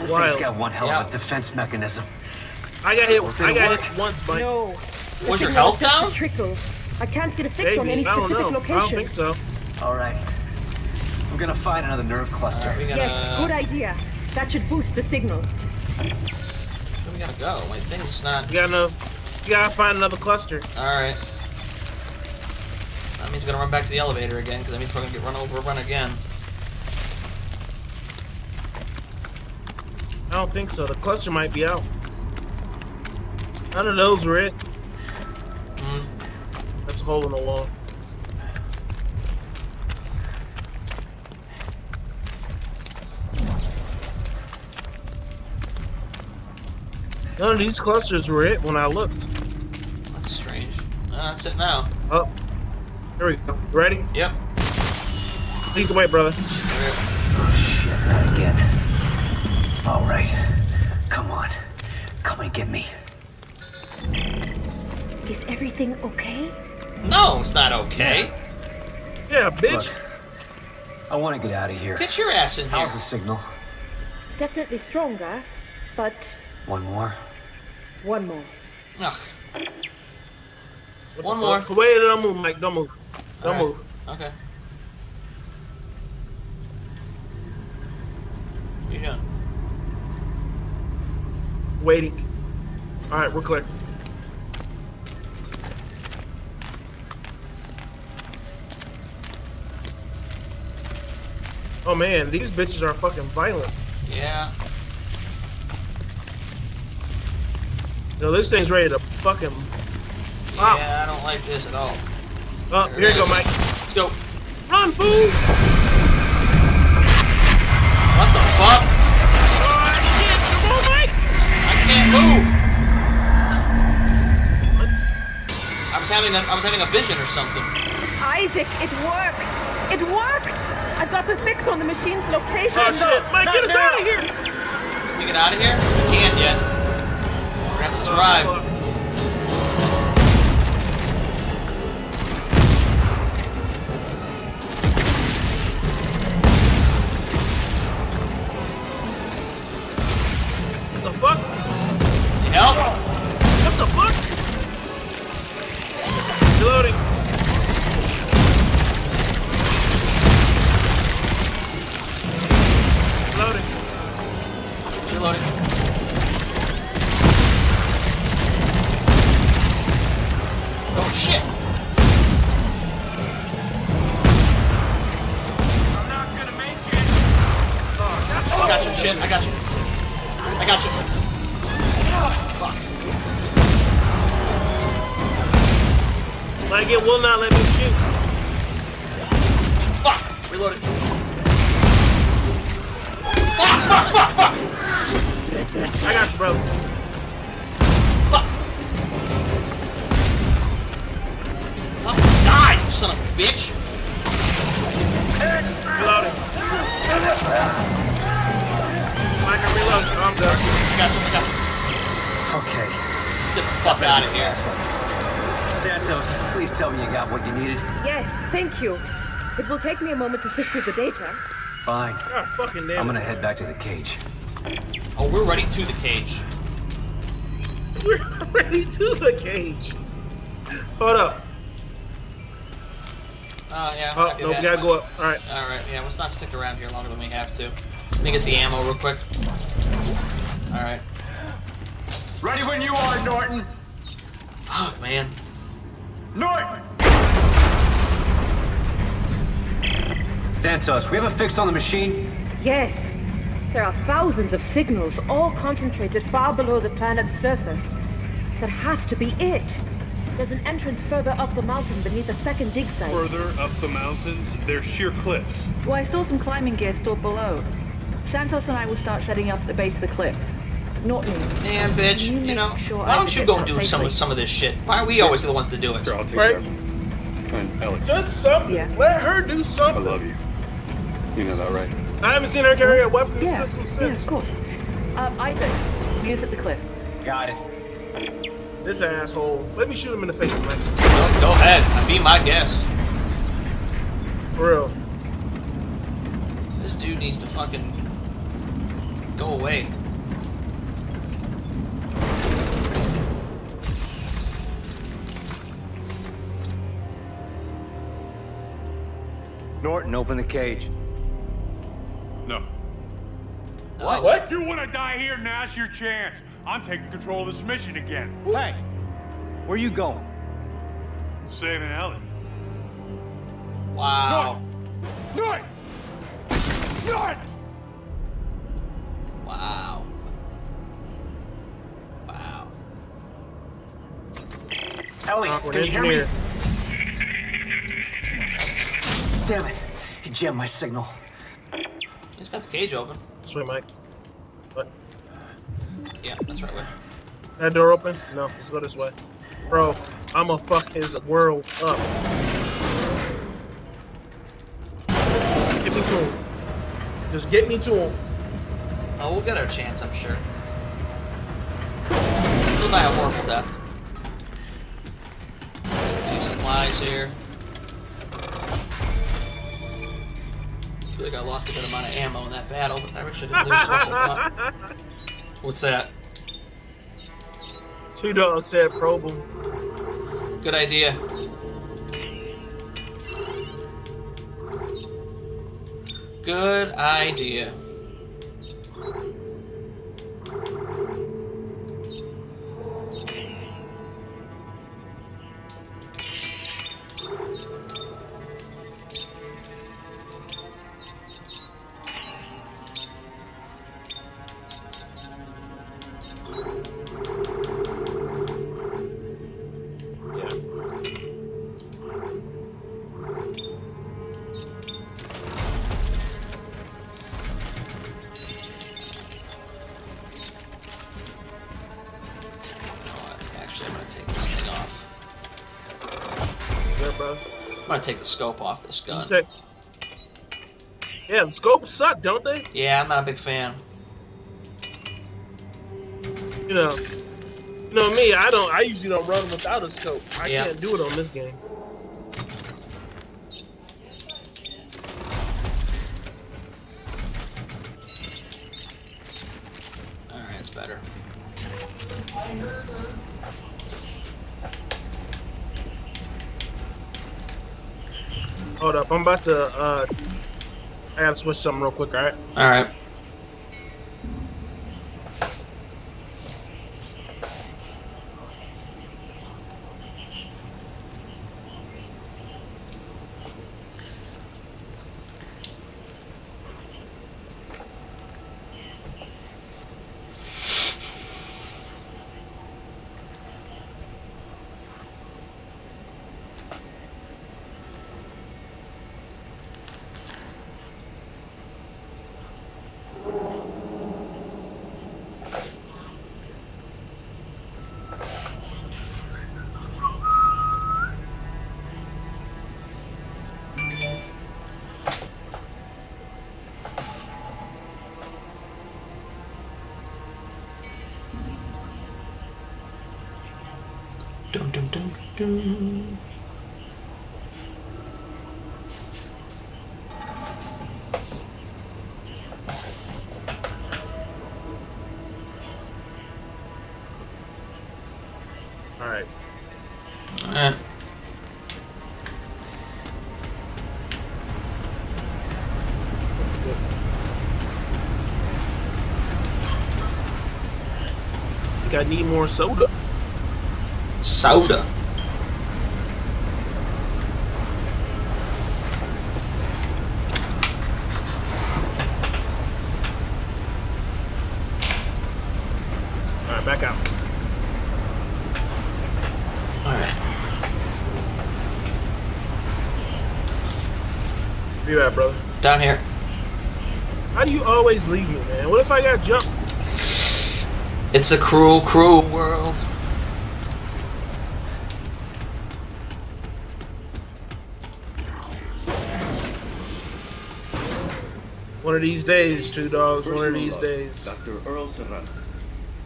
This thing's got one hell of a defense mechanism. I got hit once, Mike. No. Was your health down? I can't get a fix on any specific location. I don't think so. All right. We're gonna find another nerve cluster. Yes, good idea. That should boost the signal. Where we gotta go? My thing's not. You gotta find another cluster. All right. That means we're gonna run back to the elevator again, because that means we're gonna get run again. I don't think so. The cluster might be out. None of those were it. That's a hole in the wall. None of these clusters were it when I looked. That's strange. That's it now. Oh. Here we go. Ready? Yep. Lead the way, brother. Oh, shit. Not again. All right, come on, come and get me. Is everything okay? No, it's not okay. Yeah, bitch. Look, I want to get out of here. Get your ass in here. How's the signal? Definitely stronger, but... One more. Ugh. One more. Wait, don't move, Mike. Don't move. Okay. What are you doing? Waiting. All right, we're clear. Oh man, these bitches are fucking violent. Yeah. Yo, this thing's ready to fucking. Wow. Yeah, I don't like this at all. Oh, here you go, Mike. Let's go. Run, fool! What the fuck? Move! What? I was having a vision or something. Isaac, it worked! It worked! I've got the fix on the machine's location. Oh shit! Mike, get us out of here! Can we get out of here? We can't yet. We're gonna have to survive. What the fuck? Help! What the fuck? Reloading. Reloading. Oh shit! I'm not gonna make it. Oh, I got you, shit. I got you. Like it will not let me shoot. Fuck! Reloaded. Fuck! I got you, bro. Fuck! Fucking die, you son of a bitch! Reloaded. Mike, I'm reloading. I'm done. I got you. Okay. Get the fuck out of here. Santos, please tell me you got what you needed. Yes, thank you. It will take me a moment to sift through the data. Fine. I'm gonna head back to the cage. Oh, we're ready to the cage. We're ready to the cage. Hold up. Yeah. Oh, no, we gotta go up. Alright. Alright, yeah, let's not stick around here longer than we have to. Let me get the ammo real quick. Alright. Ready when you are, Norton! Fuck, man. Norton! Santos, we have a fix on the machine? Yes. There are thousands of signals, all concentrated far below the planet's surface. That has to be it. There's an entrance further up the mountain beneath a second dig site. Further up the mountains? They're sheer cliffs. Well, I saw some climbing gear stored below. Santos and I will start setting up the base of the cliff. Norton. Damn, bitch. You know, why don't you go do some of this shit? Why are we always the ones to do it? Sure, I'll take right? Just something. Yeah. Let her do something. I love you. You know that, right? I haven't seen her carry a weapon system since. Yeah, of course. Isaac, use at the cliff. Got it. This asshole. Let me shoot him in the face, man. No, go ahead. Be my guest. For real. This dude needs to fucking go away. Norton, open the cage. No. What? You want to die here? Now's your chance. I'm taking control of this mission again. Hey, where you going? Saving Ellie. Wow. Norton! Norton! Norton! Wow. Wow. Ellie, can you hear me? Damn it! He jammed my signal. He's got the cage open. Sweet, Mike. What? Yeah, that's right way. That door open? No, let's go this way. Bro, I'ma fuck his world up. Just get me to him. Just get me to him. Oh, we'll get our chance, I'm sure. We'll die a horrible death. A few supplies here. I feel like I lost a good amount of ammo in that battle, but I actually didn't lose special gun. What's that? Two dogs said probe. Good idea. Good idea. Take the scope off this gun. Yeah, the scopes suck, don't they? Yeah, I'm not a big fan. You know me. I usually don't run without a scope. I can't do it on this game. All right, it's better. Hold up, I'm about to, I gotta switch something real quick, alright? Alright. I need more soda. Soda? Alright, back out. Alright. Where you at, brother? Down here. How do you always leave me, man? What if I got jumped? It's a cruel, cruel world. One of these days, two dogs, one of these days. Dr. Earl Saran,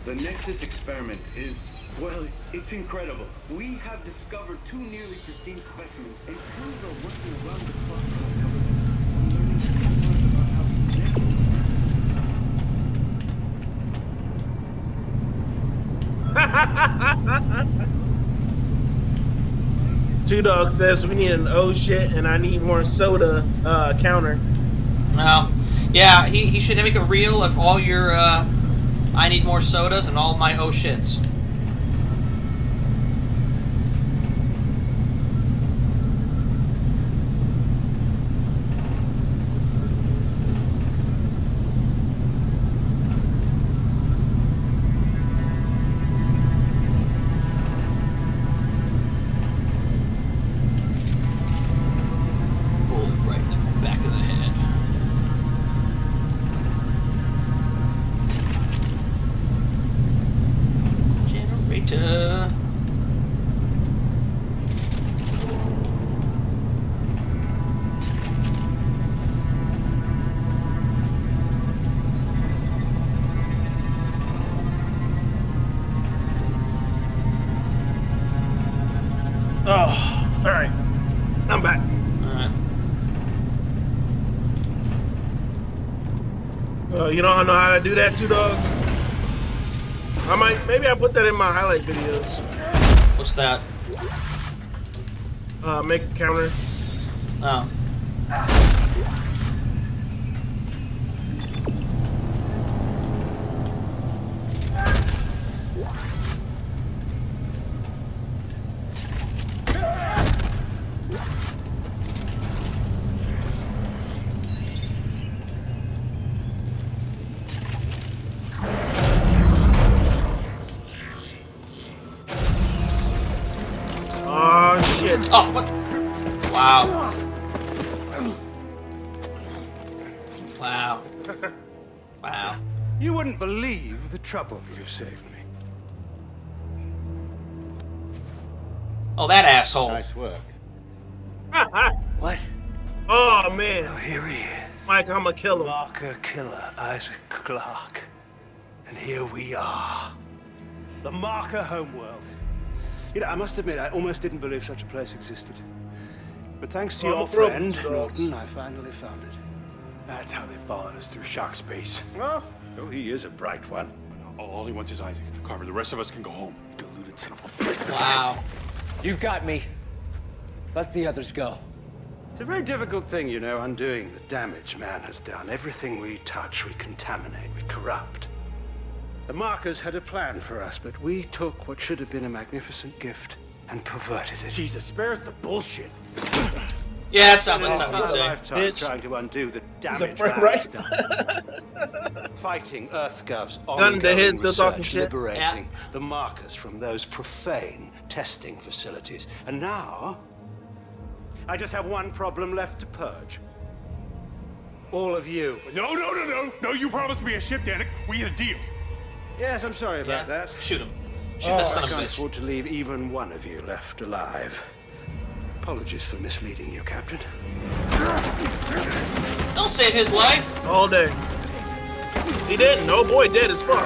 the Nexus experiment is, well, it's incredible. We have discovered two nearly pristine specimens, and crews are working around the clock. Two Dog says we need an oh shit and I need more soda counter. Yeah, he should make a reel of all your I need more sodas and all my oh shits. You don't know how to do that, Two Dogs? I might, maybe I put that in my highlight videos. What's that? Make a counter. Oh. Trouble you saved me. Oh, that asshole. Nice work. What? Oh, man. Oh, here he is. Mike, I'm a killer. Marker killer, Isaac Clarke. And here we are. The Marker homeworld. You know, I must admit, I almost didn't believe such a place existed. But thanks to your friend, Norton, I finally found it. That's how they followed us through shock space. Well, oh, he is a bright one. All he wants is Isaac. Carver, the rest of us can go home. Deluded son of a... Wow. You've got me. Let the others go. It's a very difficult thing, you know, undoing the damage man has done. Everything we touch, we contaminate, we corrupt. The Markers had a plan for us, but we took what should have been a magnificent gift and perverted it. Jesus, spare us the bullshit. Yeah, that sounds like something I'd say. Lifetime trying to undo the damage right? Fighting EarthGov's ongoing research, liberating the Markers from those profane testing facilities. And now, I just have one problem left to purge. All of you. No, no, no, no. No, you promised me a ship, Danik. We had a deal. Yes, I'm sorry about that. Shoot him. Shoot that son of a bitch. I can't afford to leave even one of you left alive. Apologies for misleading you, Captain. Don't save his life. All day. He didn't. Oh boy, dead as fuck.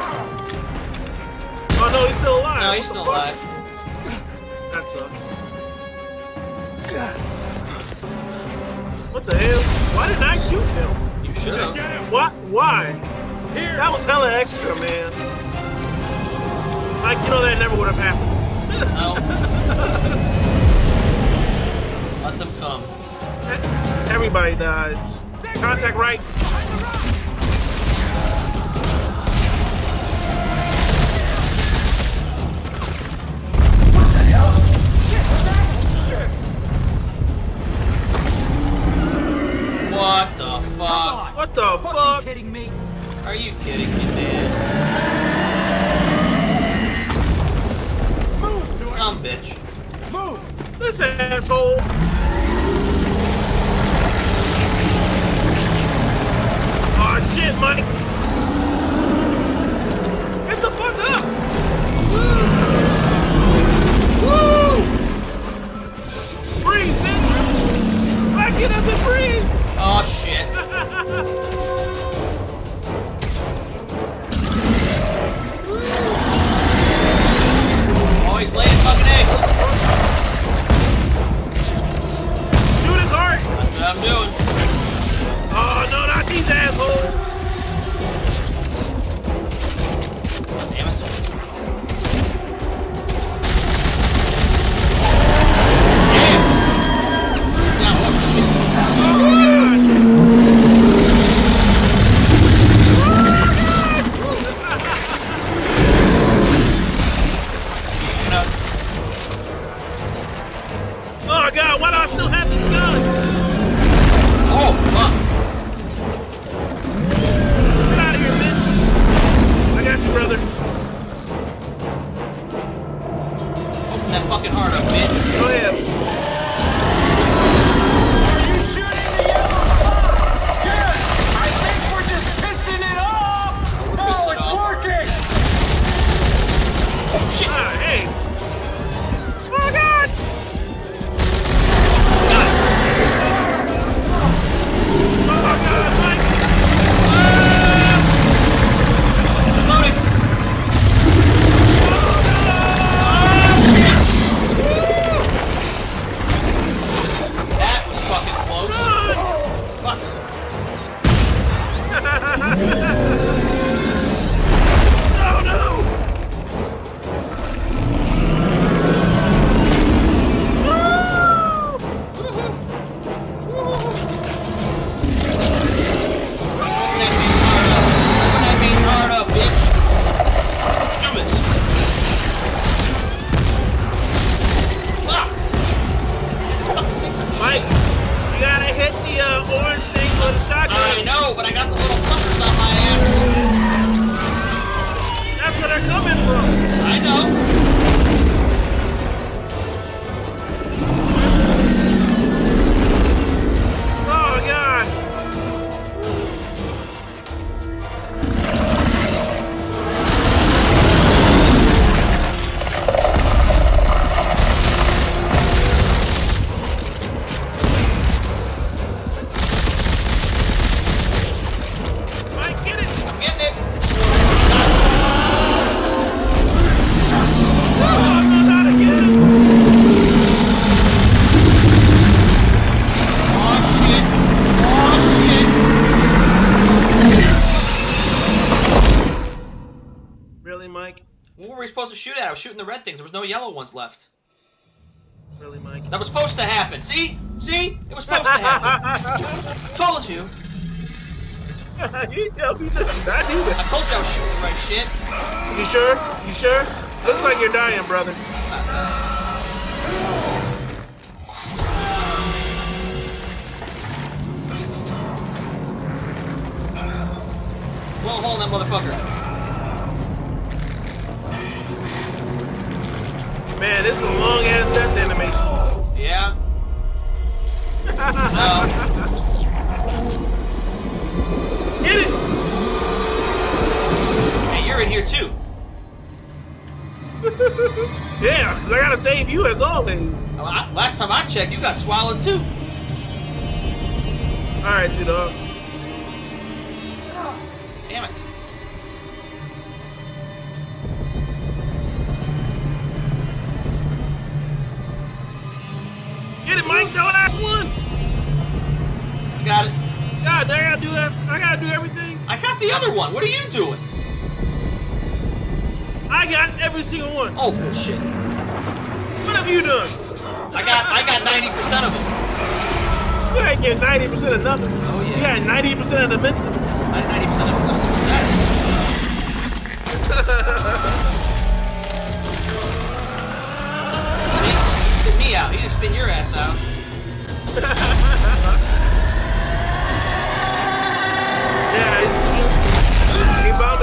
Oh no, he's still alive. No, he's still alive. That sucks. What the hell? Why didn't I shoot him? You should have. What? Why? Here. That was hella extra, man. Like, you know, that never would have happened. No. Let them come. Everybody dies. Contact right. What the fuck? What the fuck? Are you kidding me? Are you kidding me, dude? Move, some bitch. Move! This asshole! Aw, oh, shit, Mike! Get the fuck up! Woo! Woo! Freeze, bitch! Mike, he doesn't freeze! Aw, oh, shit. He's laying fucking eggs. Shoot his heart. That's what I'm doing. Oh, no, not these assholes. Damn it. Damn. Oh, God. Shooting the red things. There was no yellow ones left. Really, Mike? That was supposed to happen. See? See? It was supposed to happen. I told you. You tell me that. I knew that. I told you I was shooting the right shit. You sure? You sure? Looks like you're dying, brother. Blow a hole in that motherfucker. Man, this is a long-ass death animation. Yeah. Get it! Hey, you're in here too. Yeah, because I gotta save you as always. Well, last time I checked, you got swallowed too. Alright, dude. Damn it. Get it, Mike! That last one! Got it. God, I gotta do that. I gotta do everything. I got the other one. What are you doing? I got every single one. Oh bullshit! What have you done? I got 90% of them. You ain't get 90% of nothing. Oh yeah. You got 90% of the misses. 90% of success. He spit me out. He didn't spit your ass out.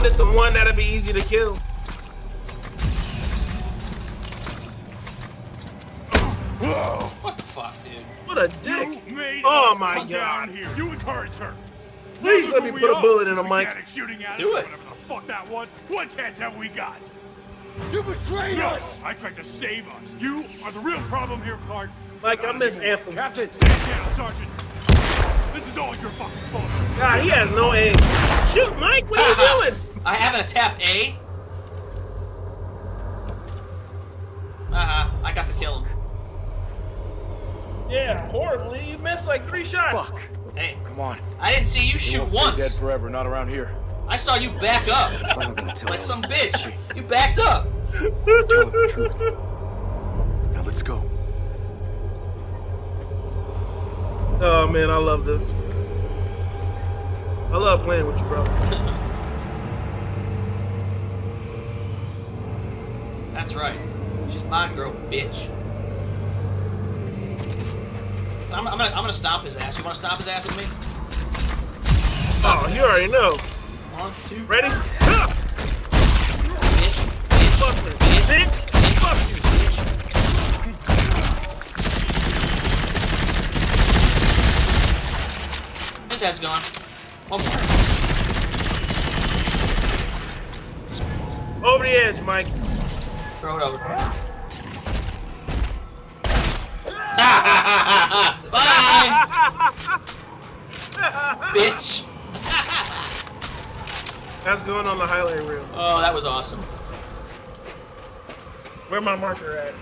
took the one that'll be easy to kill. What the fuck, dude? What a dick! Oh my god! Here. You encourage her. Please let me put a bullet in a mic. Do it. Fuck that was. What chance have we got? You betrayed us! I tried to save us. You are the real problem here, Clark. Mike, I miss Anthem. Captain, stand down, Sergeant. This is all your fucking fault. God, he has no aim. Shoot, Mike, what are you doing? I haven't tapped A. I got the kill. Yeah, horribly. You missed like 3 shots. Fuck. Hey, come on. I didn't see you shoot once. Dead forever, not around here. I saw you back up. Like some bitch. You backed up. Tell him the truth. Now let's go. Oh man, I love this. I love playing with you, bro. That's right. She's my girl, bitch. I'm gonna stomp his ass. You wanna stomp his ass with me? Oh, you already know. 1, 2, ready? Bitch, bitch, bitch, bitch. His head's gone. One more. Over the edge, Mike. Throw it over. Bye! Bitch! That's going on the highlight reel. Oh, that was awesome. Where my marker at?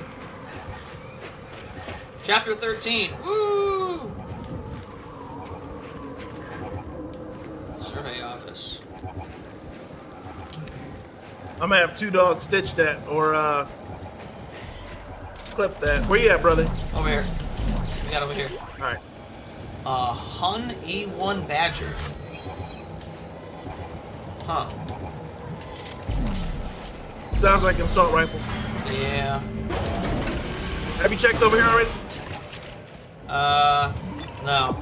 Chapter 13. Woo! Survey office. I'm gonna have 2 dogs stitch that or clip that. Where you at, brother? Over here. We got over here. Alright. Hun E1 Badger. Huh. Sounds like an assault rifle. Yeah. Have you checked over here already? No.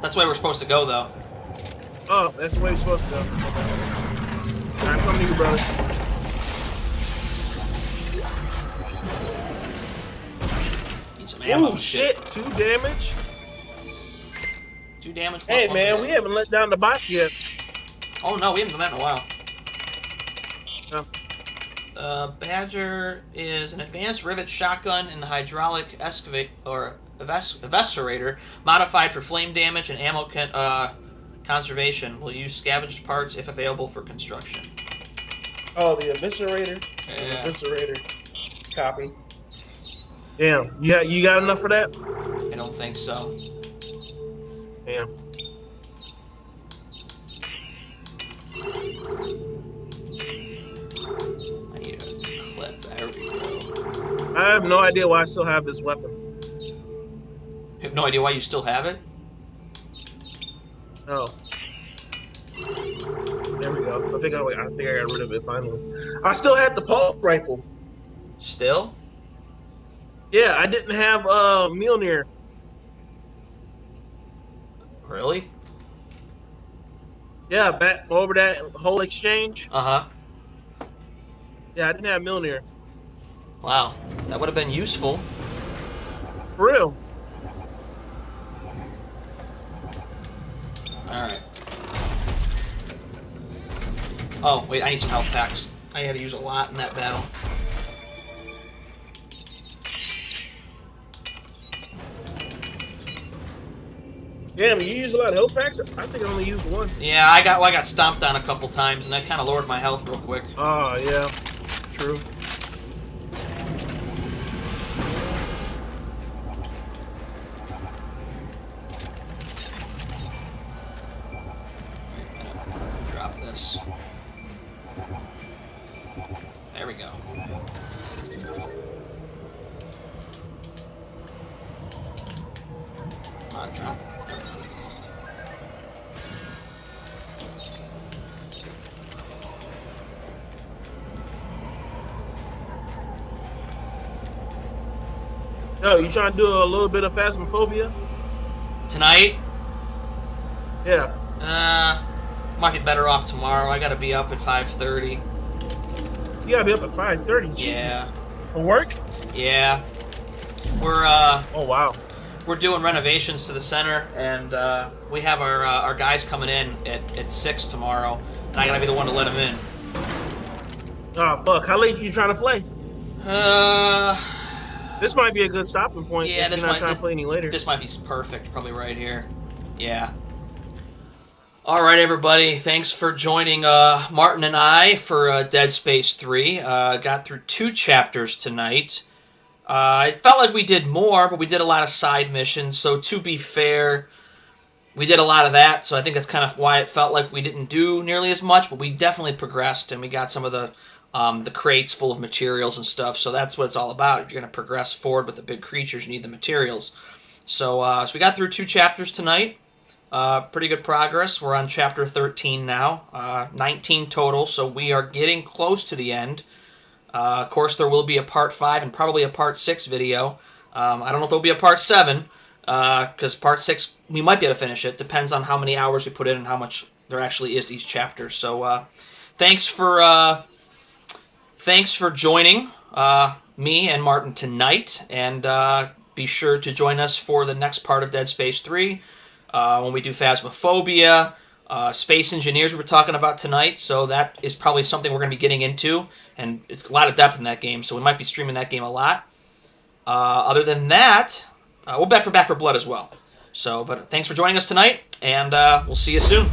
That's where we're supposed to go, though. Oh, that's the way we're supposed to go. Alright, come to you, brother. Oh shit, 2 damage. 2 damage. Hey man, we haven't let down the box yet. Oh no, we haven't done that in a while. No. Badger is an advanced rivet shotgun and hydraulic excavator or eviscerator modified for flame damage and ammo conservation. Will use scavenged parts if available for construction. Oh, the eviscerator. Yeah. Eviscerator. Copy. Damn, you got enough for that? I don't think so. Damn. I need a clip. There we go. I have no idea why I still have this weapon. You have no idea why you still have it? No. There we go. I think I got rid of it finally. I still had the pulse rifle. Still? Yeah, I didn't have Mjolnir. Really? Yeah, back over that whole exchange. Yeah, I didn't have Mjolnir. Wow, that would have been useful. For real. All right. Oh wait, I need some health packs. I had to use a lot in that battle. Damn, you use a lot of health packs? I think I only used 1. Yeah, I got stomped on a couple times, and that kind of lowered my health real quick. Oh, yeah. True. Drop this. There we go. Come on, drop it. Yo, you trying to do a little bit of Phasmophobia? Tonight? Yeah. Might be better off tomorrow. I gotta be up at 5:30. You gotta be up at 5:30. Jesus. Yeah. For work? Yeah. We're oh wow. We're doing renovations to the center, and we have our guys coming in at 6 tomorrow, and I gotta be the one to let them in. Oh fuck! How late are you trying to play? This might be a good stopping point. Yeah, this might. Not trying to play any later. This might be perfect. Probably right here. Yeah. All right, everybody. Thanks for joining Martin and I for Dead Space 3. Got through 2 chapters tonight. It felt like we did more, but we did a lot of side missions. So to be fair, we did a lot of that. So I think that's kind of why it felt like we didn't do nearly as much. But we definitely progressed, and we got some of the crates full of materials and stuff. So that's what it's all about. If you're going to progress forward with the big creatures, you need the materials. So, so we got through 2 chapters tonight. Pretty good progress. We're on chapter 13 now, 19 total, so we are getting close to the end. Of course, there will be a part 5 and probably a part 6 video. I don't know if there will be a part 7, because part 6, we might be able to finish it. Depends on how many hours we put in and how much there actually is to each chapter. So thanks for joining me and Martin tonight, and be sure to join us for the next part of Dead Space 3. When we do Phasmophobia, Space Engineers we were talking about tonight, so that is probably something we're going to be getting into, and it's a lot of depth in that game, so we might be streaming that game a lot. Other than that, we'll be back for Back 4 Blood as well. So, but thanks for joining us tonight, and we'll see you soon.